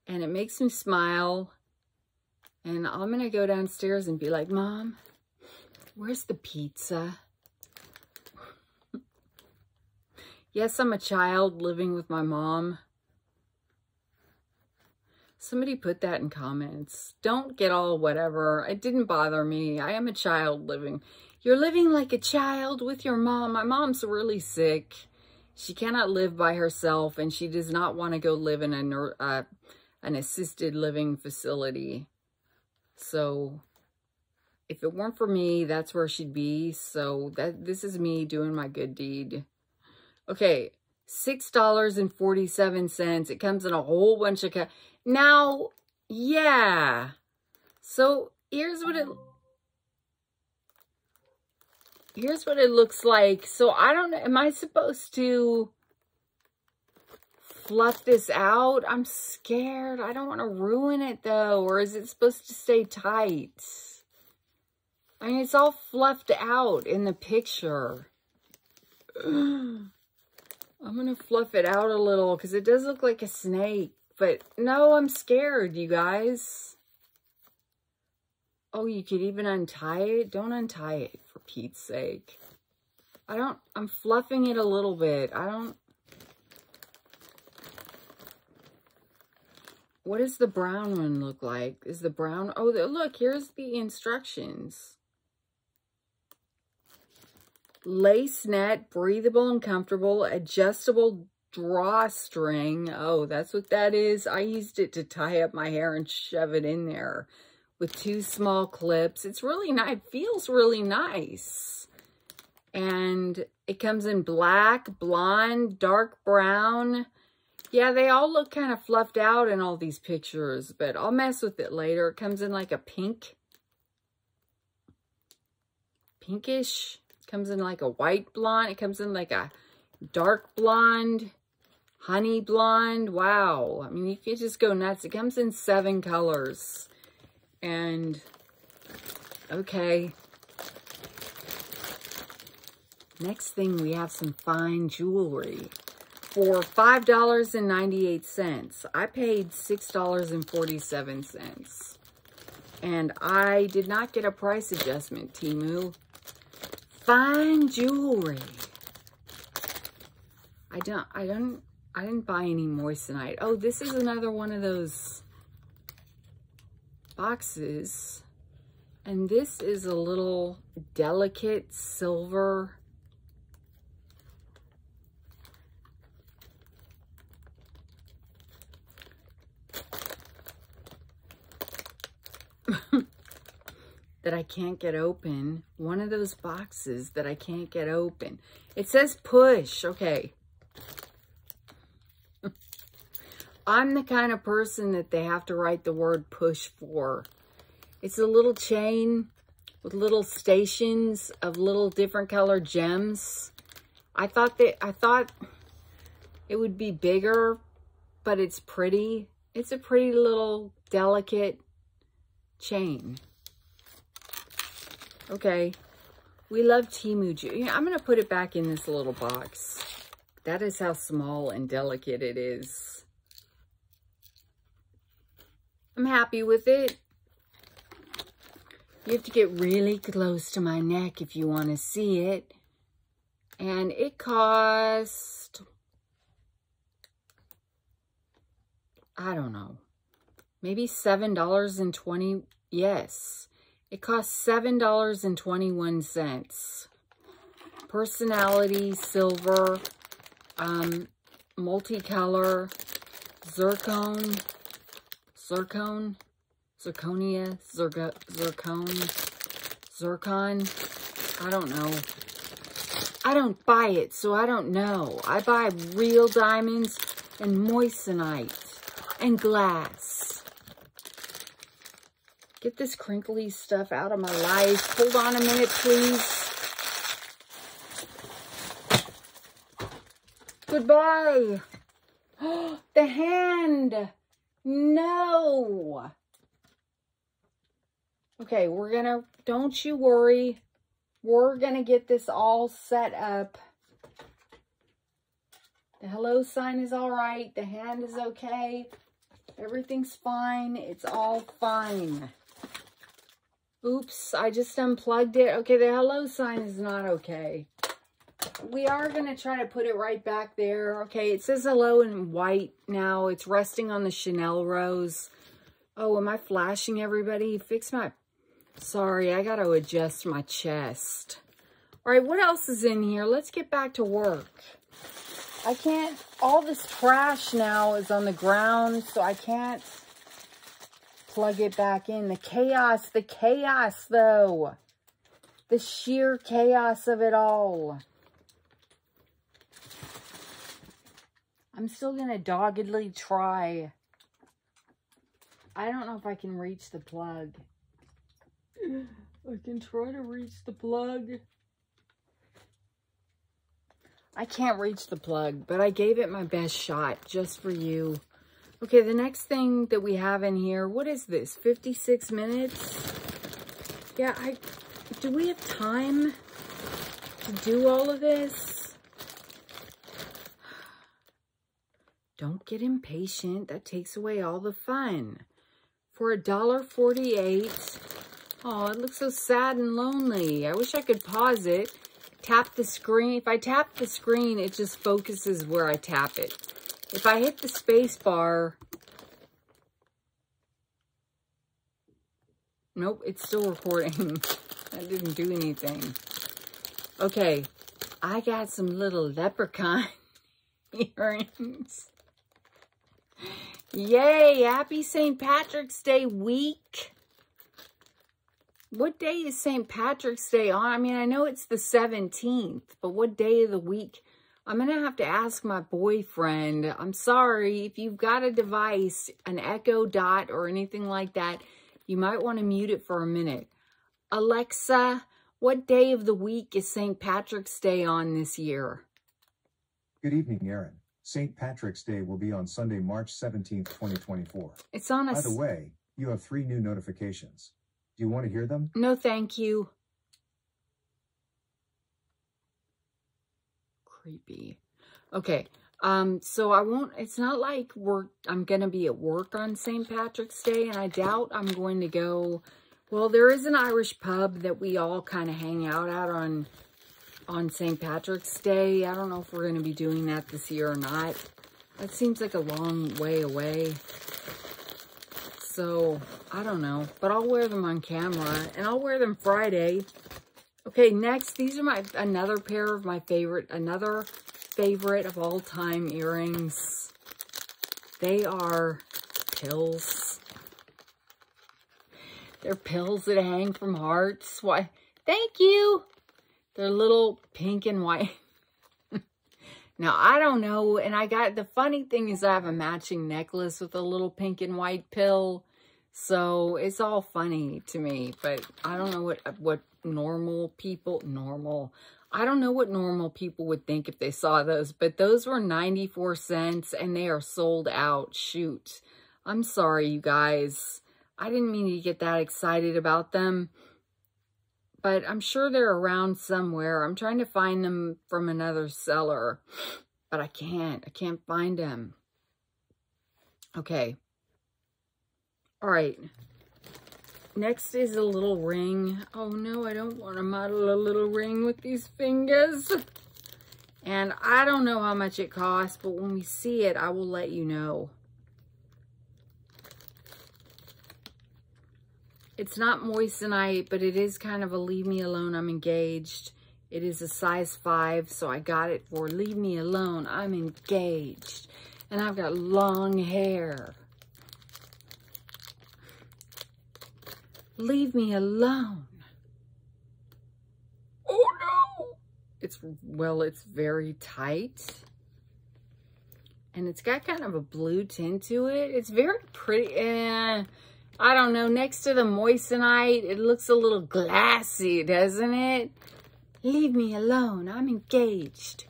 And it makes me smile. And I'm going to go downstairs and be like, Mom, where's the pizza? Yes, I'm a child living with my mom. Somebody put that in comments. Don't get all whatever. It didn't bother me. I am a child living. You're living like a child with your mom. My mom's really sick. She cannot live by herself, and she does not want to go live in a, uh, an assisted living facility. So if it weren't for me, that's where she'd be. So that this is me doing my good deed. Okay, six dollars and forty-seven cents. It comes in a whole bunch of... Now, yeah. So here's what it here's what it looks like. So I don't know. Am I supposed to fluff this out? I'm scared. I don't want to ruin it though. Or is it supposed to stay tight? I mean, it's all fluffed out in the picture. I'm gonna fluff it out a little because it does look like a snake. But no, I'm scared, you guys. Oh, you could even untie it. Don't untie it for Pete's sake. I don't, I'm fluffing it a little bit. I don't. What does the brown one look like? Is the brown, oh, look, here's the instructions. Lace net, breathable and comfortable, adjustable drawstring. Oh, that's what that is. I used it to tie up my hair and shove it in there with two small clips. It's really nice. It feels really nice. And it comes in black, blonde, dark brown. Yeah, they all look kind of fluffed out in all these pictures, but I'll mess with it later. It comes in like a pink. Pinkish. It comes in like a white blonde. It comes in like a dark blonde. Honey blonde. Wow. I mean, you could just go nuts. It comes in seven colors. And, okay. Next thing, we have some fine jewelry. For five dollars and ninety-eight cents, I paid six dollars and forty-seven cents. And I did not get a price adjustment, Temu. Fine jewelry. I don't, I don't, I didn't buy any moissanite. Oh, this is another one of those boxes. And this is a little delicate silver. That I can't get open. One of those boxes that I can't get open. It says push. Okay. I'm the kind of person that they have to write the word push for. It's a little chain with little stations of little different colored gems. I thought that I thought it would be bigger, but it's pretty. It's a pretty little delicate chain. Okay. We love Temu. You know, I'm going to put it back in this little box. That is how small and delicate it is. I'm happy with it. You have to get really close to my neck if you want to see it. And it cost, I don't know, maybe seven dollars and twenty cents. Yes, it cost seven dollars and twenty-one cents. Personality, silver, um, multicolor, zircon, zircon, zirconia, zirga, zircon, zircon. I don't know. I don't buy it, so I don't know. I buy real diamonds and moissanite and glass. Get this crinkly stuff out of my life. Hold on a minute, please. Goodbye. The hand. No. Okay, we're gonna, don't you worry. We're going to get this all set up. The hello sign is all right. The hand is okay. Everything's fine. It's all fine. Oops, I just unplugged it. Okay, the hello sign is not okay. We are going to try to put it right back there. Okay, it says hello in white now. It's resting on the Chanel rose. Oh, am I flashing everybody? Fix my... Sorry, I got to adjust my chest. All right, what else is in here? Let's get back to work. I can't, all this trash now is on the ground, so I can't plug it back in. The chaos, the chaos though. The sheer chaos of it all. I'm still going to doggedly try. I don't know if I can reach the plug. I can try to reach the plug. I can't reach the plug, but I gave it my best shot just for you. Okay, the next thing that we have in here, what is this? fifty-six minutes? Yeah, I do we have time to do all of this? Don't get impatient. That takes away all the fun. For a dollar forty-eight. Oh, it looks so sad and lonely. I wish I could pause it, tap the screen. If I tap the screen, it just focuses where I tap it. If I hit the space bar, nope, it's still recording. That didn't do anything. Okay, I got some little leprechaun earrings. Yay, happy Saint Patrick's Day week. What day is Saint Patrick's Day on? I mean, I know it's the seventeenth, but what day of the week? I'm going to have to ask my boyfriend. I'm sorry. If you've got a device, an Echo Dot or anything like that, you might want to mute it for a minute. Alexa, what day of the week is Saint Patrick's Day on this year? Good evening, Aaron. Saint Patrick's Day will be on Sunday, March seventeenth, twenty twenty-four. It's on a... By the way, you have three new notifications. Do you want to hear them? No, thank you. Creepy. Okay. Um, so I won't, it's not like we're, I'm going to be at work on Saint Patrick's Day, and I doubt I'm going to go. Well, there is an Irish pub that we all kind of hang out at on, on Saint Patrick's Day. I don't know if we're going to be doing that this year or not. That seems like a long way away. So, I don't know. But I'll wear them on camera. And I'll wear them Friday. Okay, next. These are my another pair of my favorite. Another favorite of all time earrings. They are pills. They're pills that hang from hearts. Why? Thank you. They're little pink and white. Now, I don't know, and I got, the funny thing is I have a matching necklace with a little pink and white pill, so it's all funny to me, but I don't know what, what normal people, normal, I don't know what normal people would think if they saw those, but those were ninety-four cents, and they are sold out. Shoot. I'm sorry, you guys. I didn't mean to get that excited about them. But I'm sure they're around somewhere. I'm trying to find them from another seller. But I can't. I can't find them. Okay. All right. Next is a little ring. Oh no, I don't want to model a little ring with these fingers. And I don't know how much it costs, but when we see it, I will let you know. It's not moissanite, but it is kind of a leave me alone, I'm engaged. It is a size five, so I got it for leave me alone, I'm engaged. And I've got long hair. Leave me alone. Oh no! It's, well, it's very tight. And it's got kind of a blue tint to it. It's very pretty. Eh, I don't know. Next to the moissanite, it looks a little glassy, doesn't it? Leave me alone. I'm engaged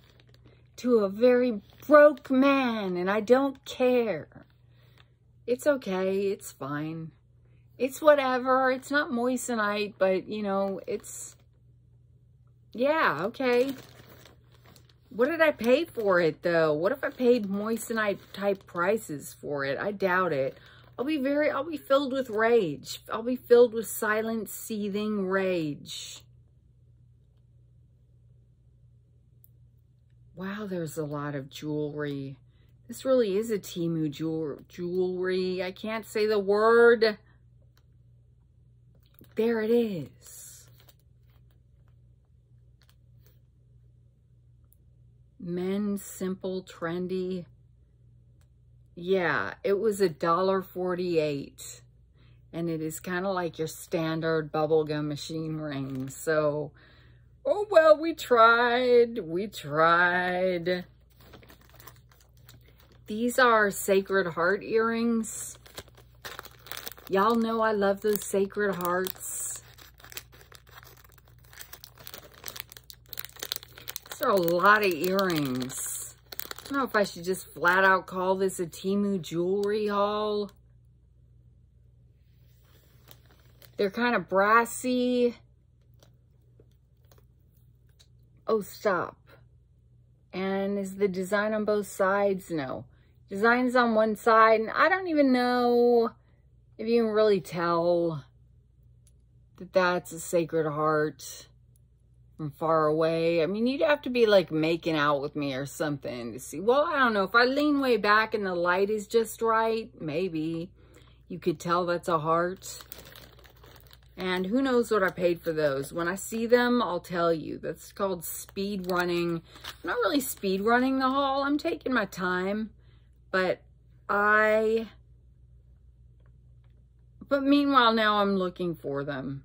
to a very broke man, and I don't care. It's okay. It's fine. It's whatever. It's not moissanite, but, you know, it's... Yeah, okay. What did I pay for it, though? What if I paid moissanite-type prices for it? I doubt it. I'll be very... I'll be filled with rage. I'll be filled with silent, seething rage. Wow, there's a lot of jewelry. This really is a Temu jewel jewelry. I can't say the word... There it is. Men's simple, trendy. Yeah, it was a dollar forty-eight. And it is kind of like your standard bubblegum machine ring. So, oh well, we tried. We tried. These are Sacred Heart earrings. Y'all know I love those Sacred Hearts. These are a lot of earrings. I don't know if I should just flat out call this a Temu jewelry haul. They're kind of brassy. Oh, stop. And is the design on both sides? No. Design's on one side, and I don't even know... If you can really tell that that's a Sacred Heart from far away. I mean, you'd have to be like making out with me or something to see. Well, I don't know. If I lean way back and the light is just right, maybe you could tell that's a heart. And who knows what I paid for those. When I see them, I'll tell you. That's called speed running. I'm not really speed running the haul. I'm taking my time. But I... But meanwhile, now I'm looking for them.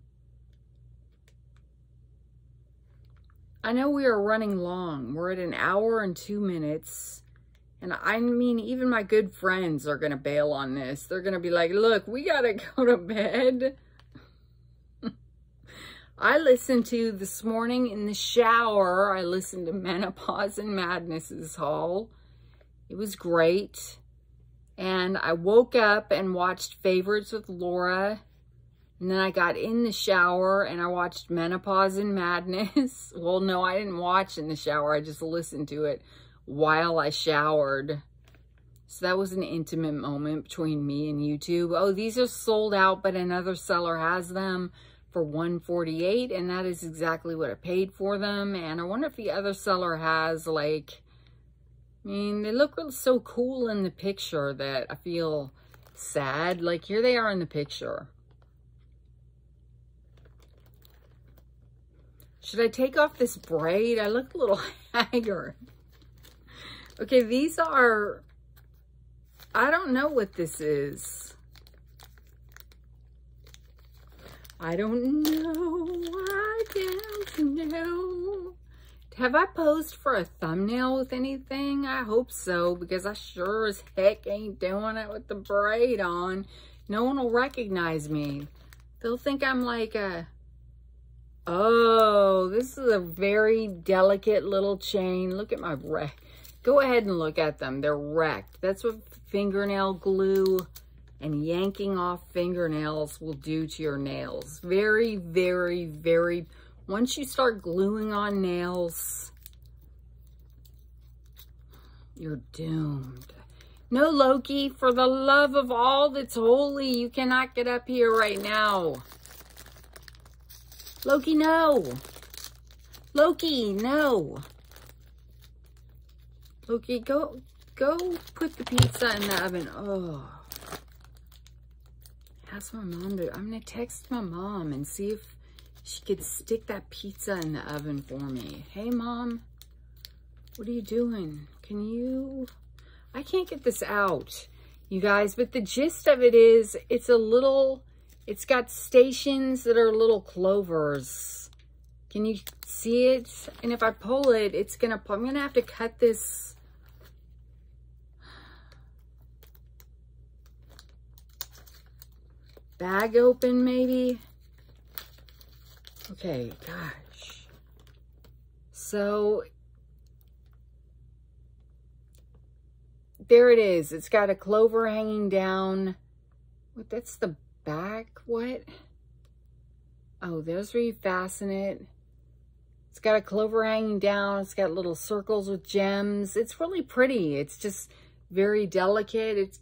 I know we are running long. We're at an hour and two minutes. And I mean, even my good friends are going to bail on this. They're going to be like, look, we got to go to bed. I listened to this morning in the shower, I listened to Menopause and Madness' haul. It was great. And I woke up and watched Favorites with Laura. And then I got in the shower and I watched Menopause and Madness. Well, no, I didn't watch in the shower. I just listened to it while I showered. So that was an intimate moment between me and YouTube. Oh, these are sold out, but another seller has them for one forty-eight. And that is exactly what I paid for them. And I wonder if the other seller has, like... I mean, they look so cool in the picture that I feel sad. Like, here they are in the picture. Should I take off this braid? I look a little haggard. Okay, these are... I don't know what this is. I don't know. I don't know. Have I posed for a thumbnail with anything? I hope so, because I sure as heck ain't doing it with the braid on. No one will recognize me. They'll think I'm like a... Oh, this is a very delicate little chain. Look at my wreck. Go ahead and look at them. They're wrecked. That's what fingernail glue and yanking off fingernails will do to your nails. Very, very, very... Once you start gluing on nails, you're doomed. No, Loki, for the love of all that's holy, you cannot get up here right now. Loki, no. Loki, no. Loki, go, go put the pizza in the oven. Oh. Ask my mom to, I'm going to text my mom and see if she could stick that pizza in the oven for me. Hey, Mom, what are you doing? Can you... I can't get this out, you guys, but the gist of it is it's a little, it's got stations that are little clovers. Can you see it? And if I pull it, it's going to, I'm going to have to cut this. Bag open maybe. Okay, gosh. So there it is. It's got a clover hanging down. What, that's the back? What? Oh, there's where you fasten it. It's got a clover hanging down. It's got little circles with gems. It's really pretty. It's just very delicate. It's,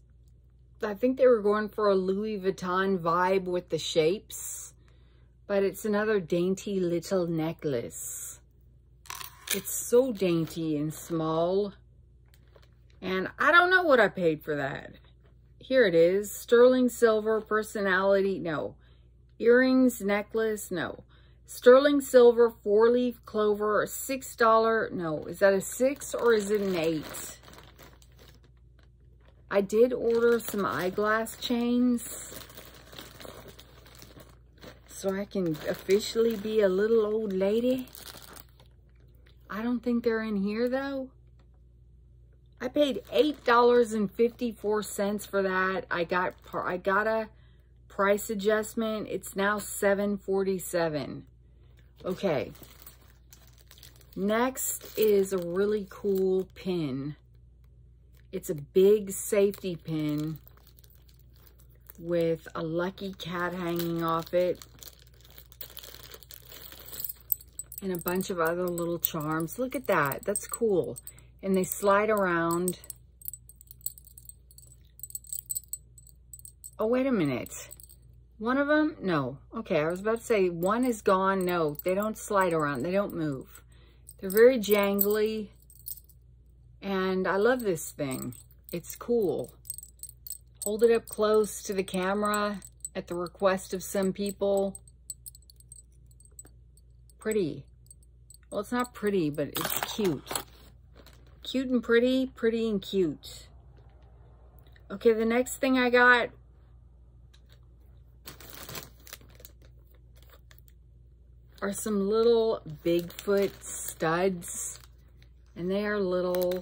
I think they were going for a Louis Vuitton vibe with the shapes, but it's another dainty little necklace. It's so dainty and small. And I don't know what I paid for that. Here it is. Sterling silver, personality, no. Earrings, necklace, no. Sterling silver, four-leaf clover, six dollars, no. Is that a six or is it an eight? I did order some eyeglass chains. So I can officially be a little old lady. I don't think they're in here though. I paid eight dollars and fifty-four cents for that. I got I got a price adjustment. It's now seven forty-seven. Okay. Next is a really cool pin. It's a big safety pin with a lucky cat hanging off it and a bunch of other little charms. Look at that. That's cool. And they slide around. Oh, wait a minute. One of them? No. Okay, I was about to say one is gone. No, they don't slide around. They don't move. They're very jangly. And I love this thing. It's cool. Hold it up close to the camera at the request of some people. Pretty. Well, it's not pretty, but it's cute. Cute and pretty, pretty and cute. Okay, the next thing I got are some little Bigfoot studs, and they are little,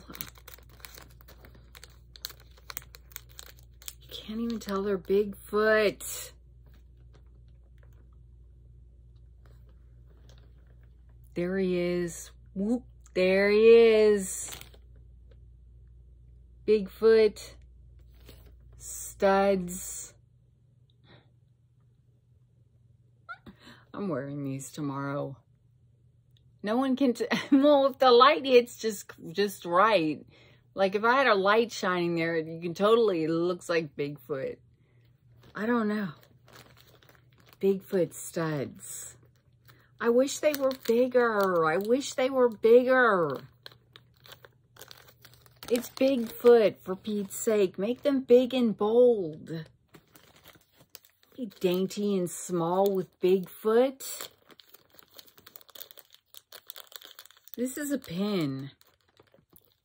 you can't even tell they're Bigfoot. There he is, whoop, there he is. Bigfoot, studs. I'm wearing these tomorrow. No one can, t well, if the light hits just just right, like if I had a light shining there, you can totally, it looks like Bigfoot. I don't know. Bigfoot studs. I wish they were bigger. I wish they were bigger. It's Bigfoot, for Pete's sake. Make them big and bold. Be dainty and small with Bigfoot. This is a pin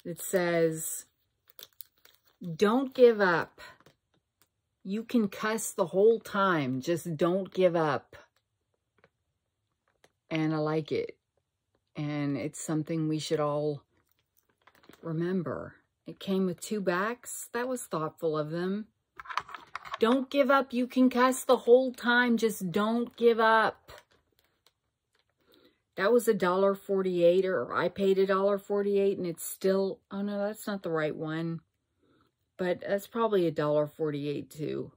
that says, don't give up. You can cuss the whole time. Just don't give up. And I like it. And it's something we should all remember. It came with two backs. That was thoughtful of them. Don't give up. You can cuss the whole time. Just don't give up. That was a dollar forty-eight, or I paid a dollar forty-eight, and it's still, oh no, that's not the right one. But that's probably a dollar forty-eight too.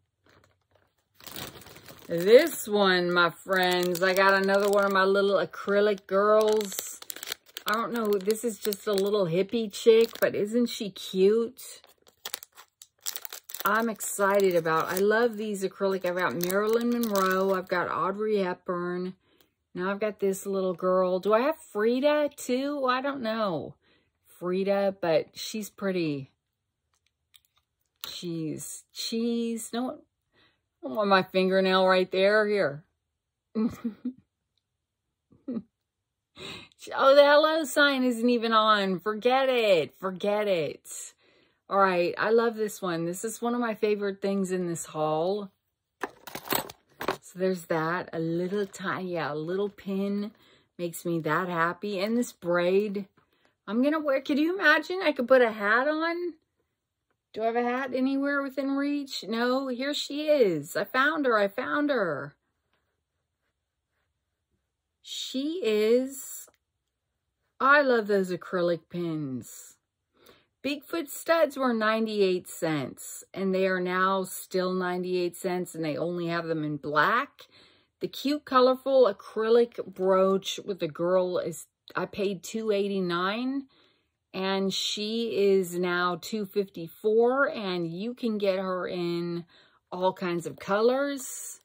This one, my friends, I got another one of my little acrylic girls. I don't know, this is just a little hippie chick, but isn't she cute? I'm excited about. I love these acrylic. I've got Marilyn Monroe. I've got Audrey Hepburn. Now I've got this little girl. Do I have Frida too? I don't know. Frida, but she's pretty. Cheese. Cheese. No, I don't want my fingernail right there. Here. Oh, the hello sign isn't even on. Forget it. Forget it. All right. I love this one. This is one of my favorite things in this haul. So there's that. A little tiny, yeah, a little pin makes me that happy. And this braid I'm going to wear. Could you imagine? I could put a hat on. Do I have a hat anywhere within reach? No, here she is. I found her. I found her. She is... I love those acrylic pins. Bigfoot studs were ninety-eight cents, and they are now still ninety-eight cents, and they only have them in black. The cute, colorful acrylic brooch with the girl is... I paid two eighty-nine, and she is now two fifty-four, and you can get her in all kinds of colors.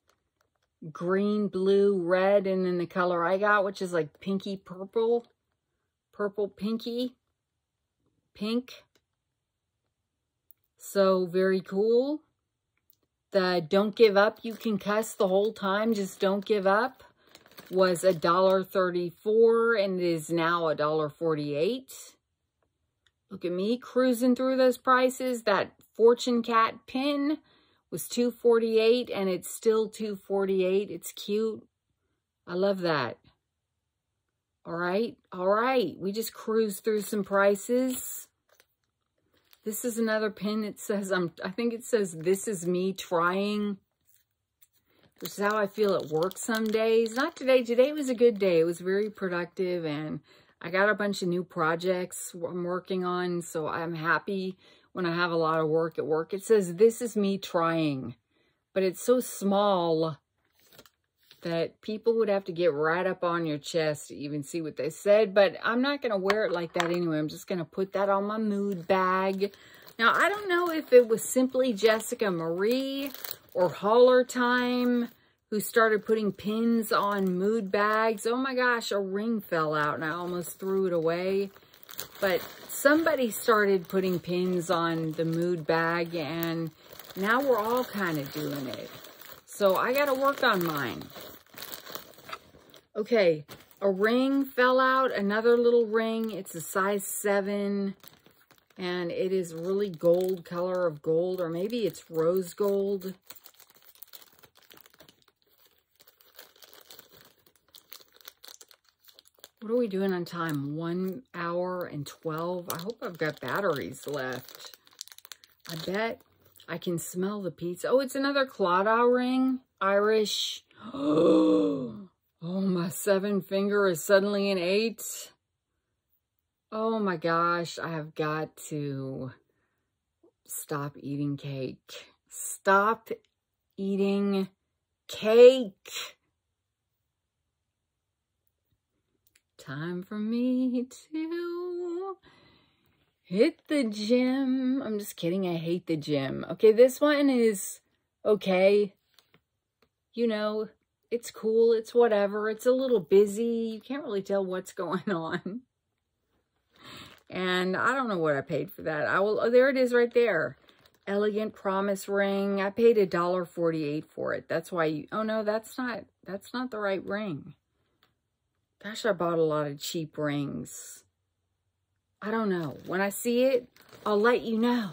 Green, blue, red, and then the color I got, which is like pinky purple. Purple, pinky. Pink. So, very cool. The Don't Give Up, you can cuss the whole time, just don't give up, was a dollar thirty-four, and it is now a dollar forty-eight. Look at me cruising through those prices. That Fortune Cat pin was two forty-eight, and it's still two forty-eight. It's cute. I love that. All right. All right. We just cruised through some prices. This is another pin that says, I'm, I think it says, this is me trying, which is how I feel at work some days. Not today. Today was a good day. It was very productive, and I got a bunch of new projects I'm working on, so I'm happy when I have a lot of work at work. It says, this is me trying, but it's so small that people would have to get right up on your chest to even see what they said, but I'm not going to wear it like that anyway. I'm just going to put that on my mood bag. Now, I don't know if it was simply Jessica Marie or Hauler Time who started putting pins on mood bags. Oh my gosh, a ring fell out and I almost threw it away. But somebody started putting pins on the mood bag, and now we're all kind of doing it. So I got to work on mine. Okay, a ring fell out, another little ring. It's a size seven, and it is really gold, color of gold, or maybe it's rose gold. What are we doing on time? one hour and twelve. I hope I've got batteries left. I bet I can smell the pizza. Oh, it's another Clawdaw ring. Irish. Oh, my seven finger is suddenly an eight. Oh, my gosh. I have got to stop eating cake. Stop eating cake. Time for me to hit the gym. I'm just kidding. I hate the gym. Okay, this one is okay. You know, it's cool. It's whatever. It's a little busy. You can't really tell what's going on. And I don't know what I paid for that. I will. Oh, there it is right there. Elegant Promise ring. I paid a dollar forty-eight for it. That's why you... Oh, no, that's not, that's not the right ring. Gosh, I bought a lot of cheap rings. I don't know. When I see it, I'll let you know.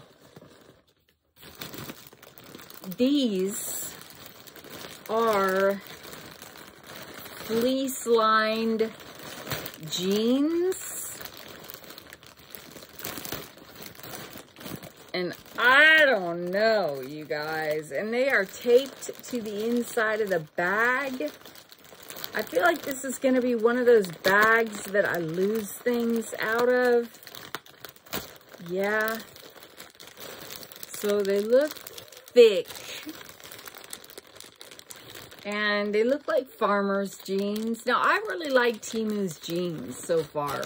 These are fleece-lined jeans. And I don't know, you guys. And they are taped to the inside of the bag. I feel like this is going to be one of those bags that I lose things out of. Yeah. So they look thick. And they look like farmer's jeans. Now, I really like Temu's jeans so far.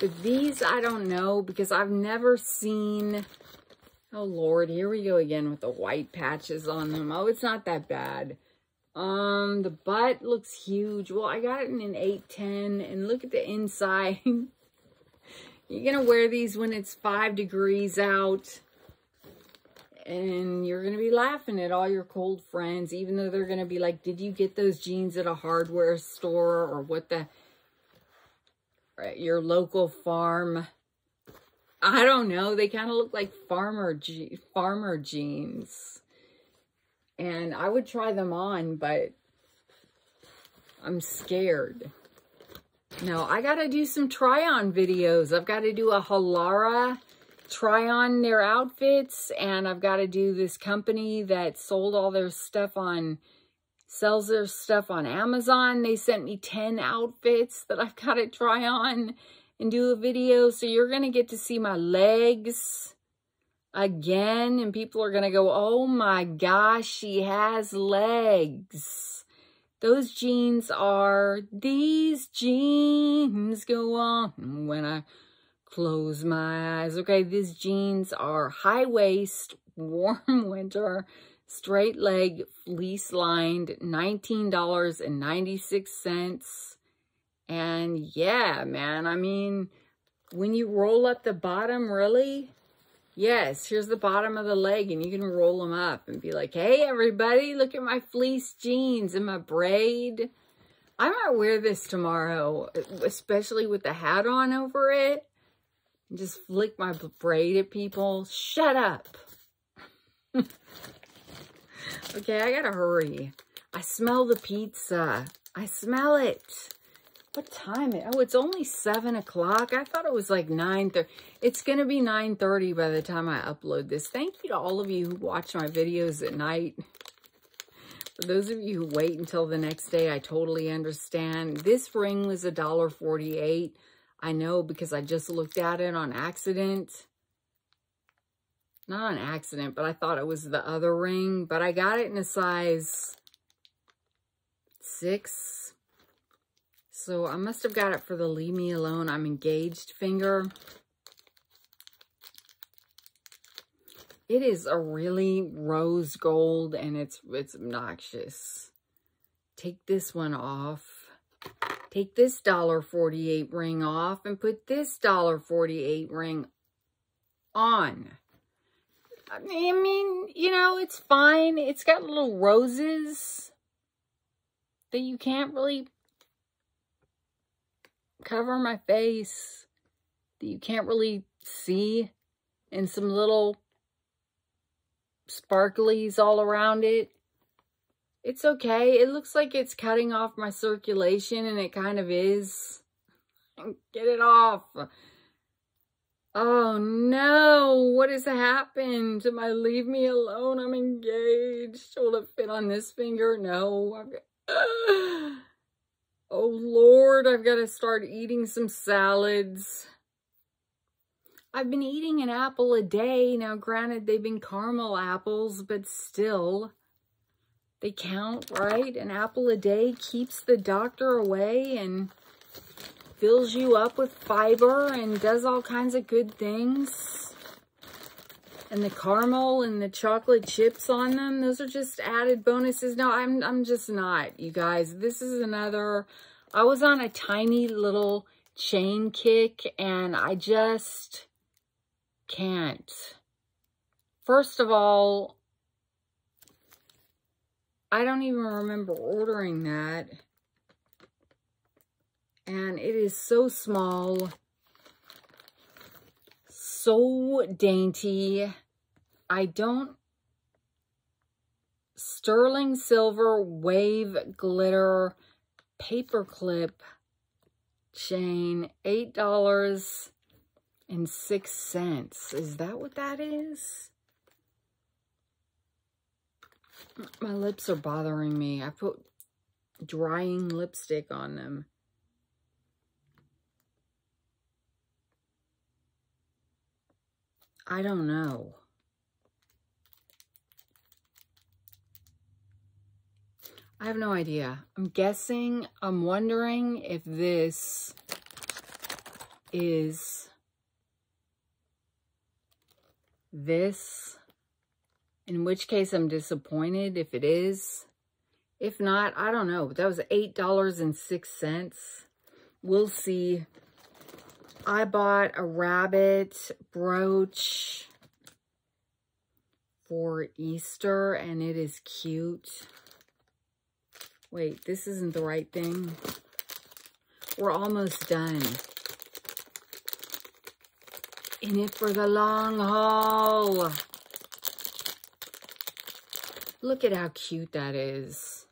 But these, I don't know, because I've never seen Oh Lord, here we go again with the white patches on them. Oh, it's not that bad. Um, the butt looks huge. Well, I got it in an eight ten, and look at the inside. You're gonna wear these when it's five degrees out, and you're gonna be laughing at all your cold friends, even though they're gonna be like, did you get those jeans at a hardware store, or what the, or at your local farm? I don't know, they kind of look like farmer je farmer jeans, and I would try them on, but I'm scared. No, I gotta do some try-on videos. I've got to do a Halara try on their outfits, and I've got to do this company that sold all their stuff on, sells their stuff on Amazon. They sent me ten outfits that I've got to try on and do a video. So you're going to get to see my legs again, and people are going to go, oh my gosh, she has legs. Those jeans are, these jeans go on when I close my eyes. Okay, these jeans are high waist, warm winter, straight leg, fleece lined, nineteen ninety-six. And yeah, man, I mean, when you roll up the bottom, really, yes, here's the bottom of the leg, and you can roll them up and be like, hey, everybody, look at my fleece jeans and my braid. I might wear this tomorrow, especially with the hat on over it. Just flick my braid at people. Shut up. Okay, I gotta hurry. I smell the pizza. I smell it. What time is it? Oh, it's only seven o'clock. I thought it was like nine thirty. It's going to be nine thirty by the time I upload this. Thank you to all of you who watch my videos at night. For those of you who wait until the next day, I totally understand. This ring was a dollar forty-eight. I know, because I just looked at it on accident. Not on accident, but I thought it was the other ring. But I got it in a size six. So I must have got it for the leave me alone, I'm engaged finger. It is a really rose gold, and it's it's obnoxious. Take this one off. Take this dollar forty-eight ring off and put this dollar forty-eight ring on. I mean, you know, it's fine. It's got little roses that you can't really cover my face, that you can't really see, and some little sparklies all around it. It's okay. It looks like it's cutting off my circulation, and it kind of is. Get it off. Oh no, what has happened to my leave me alone, I'm engaged? Will it fit on this finger? No. Oh Lord, I've got to start eating some salads. I've been eating an apple a day. Now granted, they've been caramel apples, but still. They count, right? An apple a day keeps the doctor away and fills you up with fiber and does all kinds of good things. And the caramel and the chocolate chips on them, those are just added bonuses. No, I'm, I'm just not, you guys. This is another, I was on a tiny little chain kick, and I just can't. First of all, I don't even remember ordering that. And it is so small, so dainty. I don't, sterling silver wave glitter paperclip chain, eight dollars and six cents. Is that what that is? My lips are bothering me. I put drying lipstick on them. I don't know. I have no idea. I'm guessing, I'm wondering if this is this, in which case I'm disappointed if it is. If not, I don't know. But that was eight dollars and six cents. We'll see. I bought a rabbit brooch for Easter, and it is cute. Wait, this isn't the right thing. We're almost done. In it for the long haul. Look at how cute that is.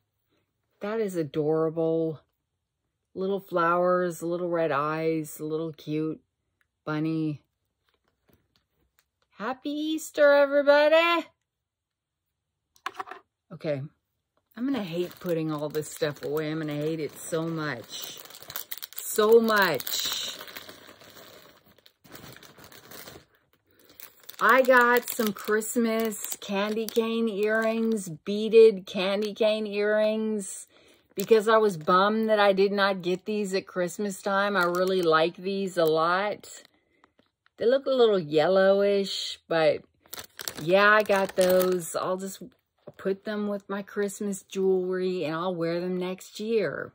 That is adorable. Little flowers, little red eyes, little cute bunny. Happy Easter, everybody. Okay. I'm going to hate putting all this stuff away. I'm going to hate it so much. So much. I got some Christmas candy cane earrings, beaded candy cane earrings, because I was bummed that I did not get these at Christmas time. I really like these a lot. They look a little yellowish, but yeah, I got those. I'll just put them with my Christmas jewelry, and I'll wear them next year.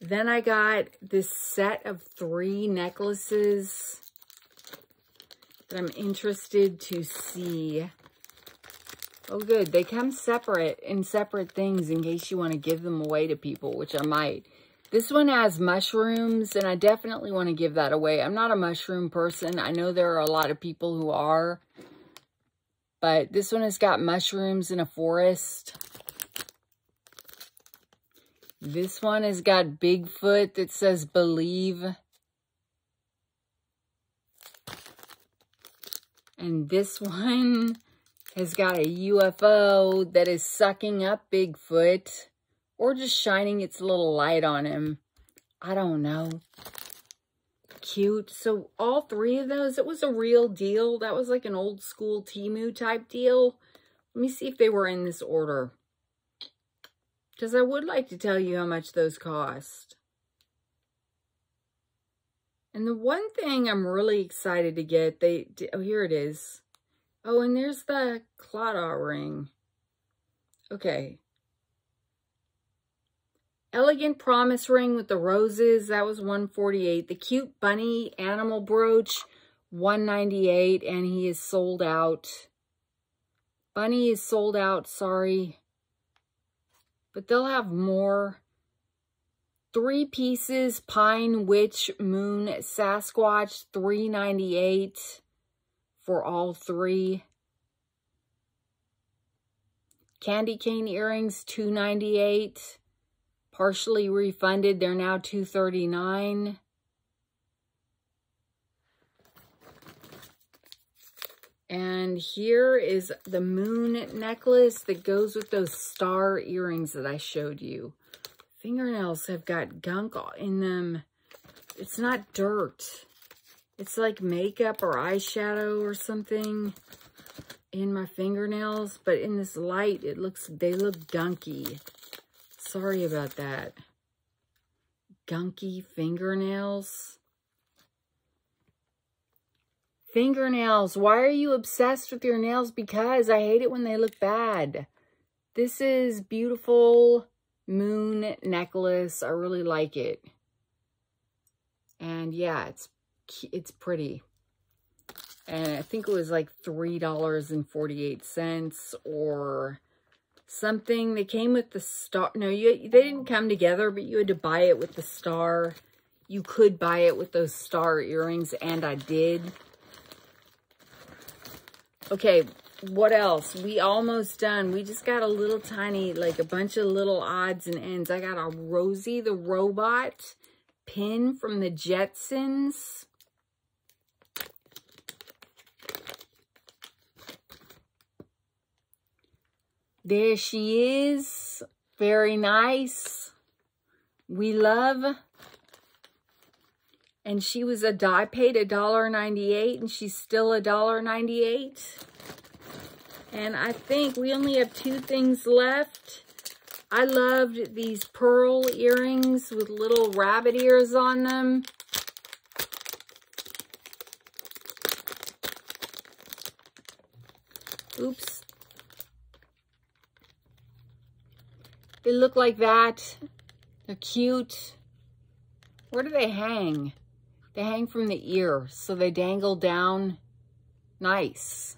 Then I got this set of three necklaces that I'm interested to see. Oh, good. They come separate in separate things in case you want to give them away to people, which I might. This one has mushrooms, and I definitely want to give that away. I'm not a mushroom person. I know there are a lot of people who are. But this one has got mushrooms in a forest. This one has got Bigfoot that says believe. And this one has got a U F O that is sucking up Bigfoot or just shining its little light on him. I don't know. Cute. So all three of those, it was a real deal. That was like an old school Temu type deal. Let me see if they were in this order, because I would like to tell you how much those cost. And the one thing I'm really excited to get, they, oh, here it is. Oh, and there's the Clodagh ring. Okay. Elegant promise ring with the roses, that was one forty-eight. The cute bunny animal brooch, one ninety-eight, and he is sold out. Bunny is sold out, sorry. But they'll have more. Three pieces, Pine, Witch, Moon, Sasquatch, three ninety-eight for all three. Candy cane earrings, two ninety-eight. Partially refunded, they're now two thirty-nine. And here is the moon necklace that goes with those star earrings that I showed you. Fingernails have got gunk in them. It's not dirt. It's like makeup or eyeshadow or something in my fingernails, but in this light, it looks, they look gunky. Sorry about that. Gunky fingernails. Fingernails. Why are you obsessed with your nails? Because I hate it when they look bad. This is beautiful moon necklace. I really like it. And yeah, it's it's pretty. And I think it was like three dollars and forty-eight cents or something. They came with the star. No, you, they didn't come together, but you had to buy it with the star. You could buy it with those star earrings, and I did. Okay, what else? We almost done. We just got a little tiny, like a bunch of little odds and ends. I got a Rosie the Robot pin from the Jetsons. There she is. Very nice. We love. And she was a, I paid a dollar ninety-eight, and she's still a dollar ninety-eight. And I think we only have two things left. I loved these pearl earrings with little rabbit ears on them. Oops. They look like that. They're cute. Where do they hang? They hang from the ear, so they dangle down. Nice.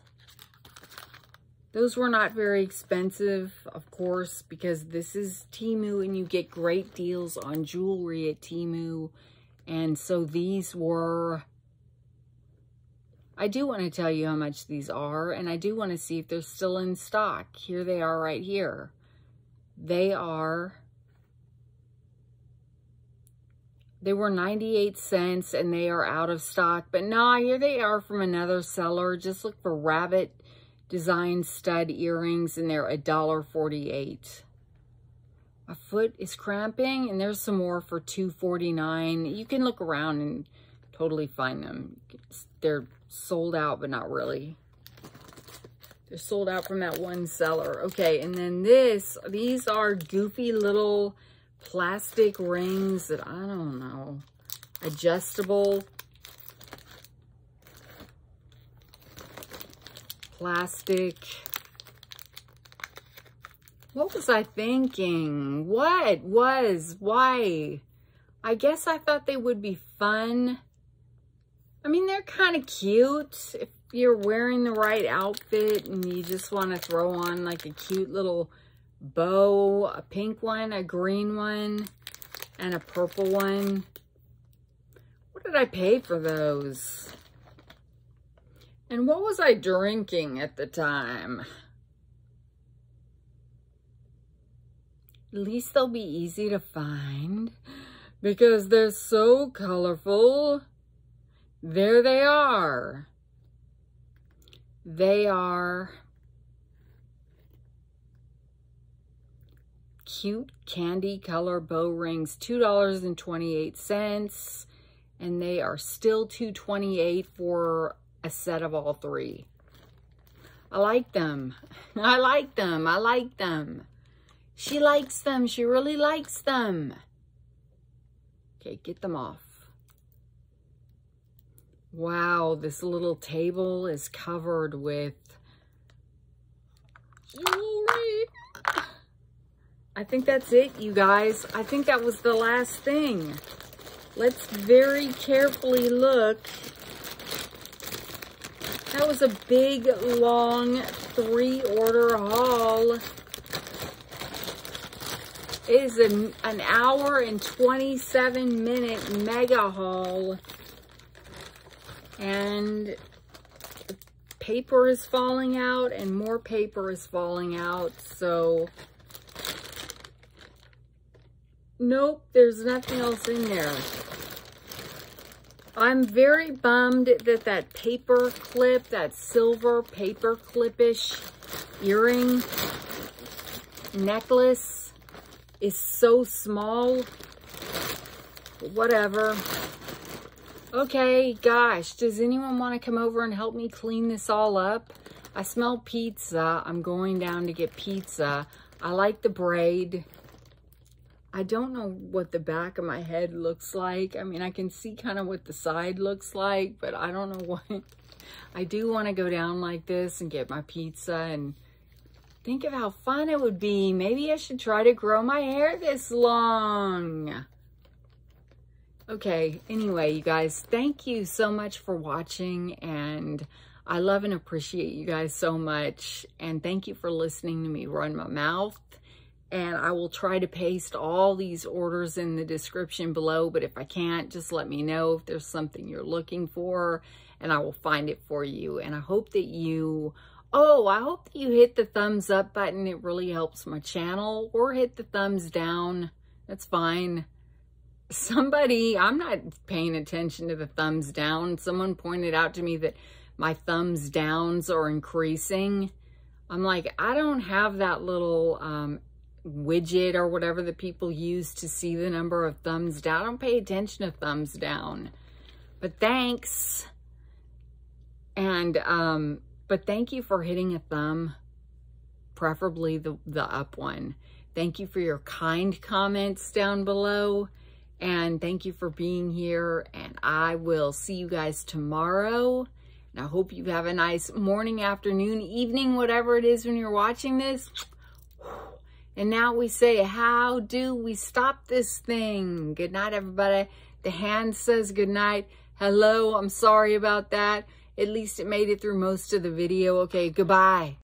Those were not very expensive, of course, because this is Temu and you get great deals on jewelry at Temu. And so these were... I do want to tell you how much these are, and I do want to see if they're still in stock. Here they are right here. They are... They were ninety-eight cents and they are out of stock. But nah, here they are from another seller. Just look for rabbit design stud earrings and they're a dollar forty-eight. My foot is cramping and there's some more for two forty-nine. You can look around and totally find them. They're sold out, but not really. They're sold out from that one seller. Okay, and then this, these are goofy little plastic rings that, I don't know, adjustable plastic. What was I thinking? What was, why? I guess I thought they would be fun. I mean, they're kind of cute if you're wearing the right outfit and you just want to throw on like a cute little bow, a pink one, a green one, and a purple one. What did I pay for those? And what was I drinking at the time? At least they'll be easy to find because they're so colorful. There they are. They are... cute candy color bow rings, two dollars and twenty-eight cents, and they are still two twenty-eight for a set of all three. I like them. I like them. I like them. She likes them. She really likes them. Okay, get them off. Wow, this little table is covered with jewelry. I think that's it, you guys. I think that was the last thing. Let's very carefully look. That was a big, long three-order haul. It is an, an hour and twenty-seven minute mega haul. And paper is falling out and more paper is falling out, so... Nope, there's nothing else in there. I'm very bummed that that paper clip, that silver paper clip-ish earring necklace is so small. Whatever. Okay, gosh, does anyone want to come over and help me clean this all up? I smell pizza. I'm going down to get pizza. I like the braid. I don't know what the back of my head looks like. I mean, I can see kind of what the side looks like, but I don't know what. I do want to go down like this and get my pizza and think of how fun it would be. Maybe I should try to grow my hair this long. Okay, anyway, you guys, thank you so much for watching, and I love and appreciate you guys so much, and thank you for listening to me run my mouth. And I will try to paste all these orders in the description below. But if I can't, just let me know if there's something you're looking for. And I will find it for you. And I hope that you... Oh, I hope that you hit the thumbs up button. It really helps my channel. Or hit the thumbs down. That's fine. Somebody... I'm not paying attention to the thumbs down. Someone pointed out to me that my thumbs downs are increasing. I'm like, I don't have that little... Um, widget or whatever that people use to see the number of thumbs down. I don't pay attention to thumbs down, but thanks. And um but thank you for hitting a thumb, preferably the the up one. Thank you for your kind comments down below, and thank you for being here, and I will see you guys tomorrow. And I hope you have a nice morning, afternoon, evening, whatever it is when you're watching this. And now we say, how do we stop this thing? Good night, everybody. The hand says good night. Hello, I'm sorry about that. At least it made it through most of the video. Okay, goodbye.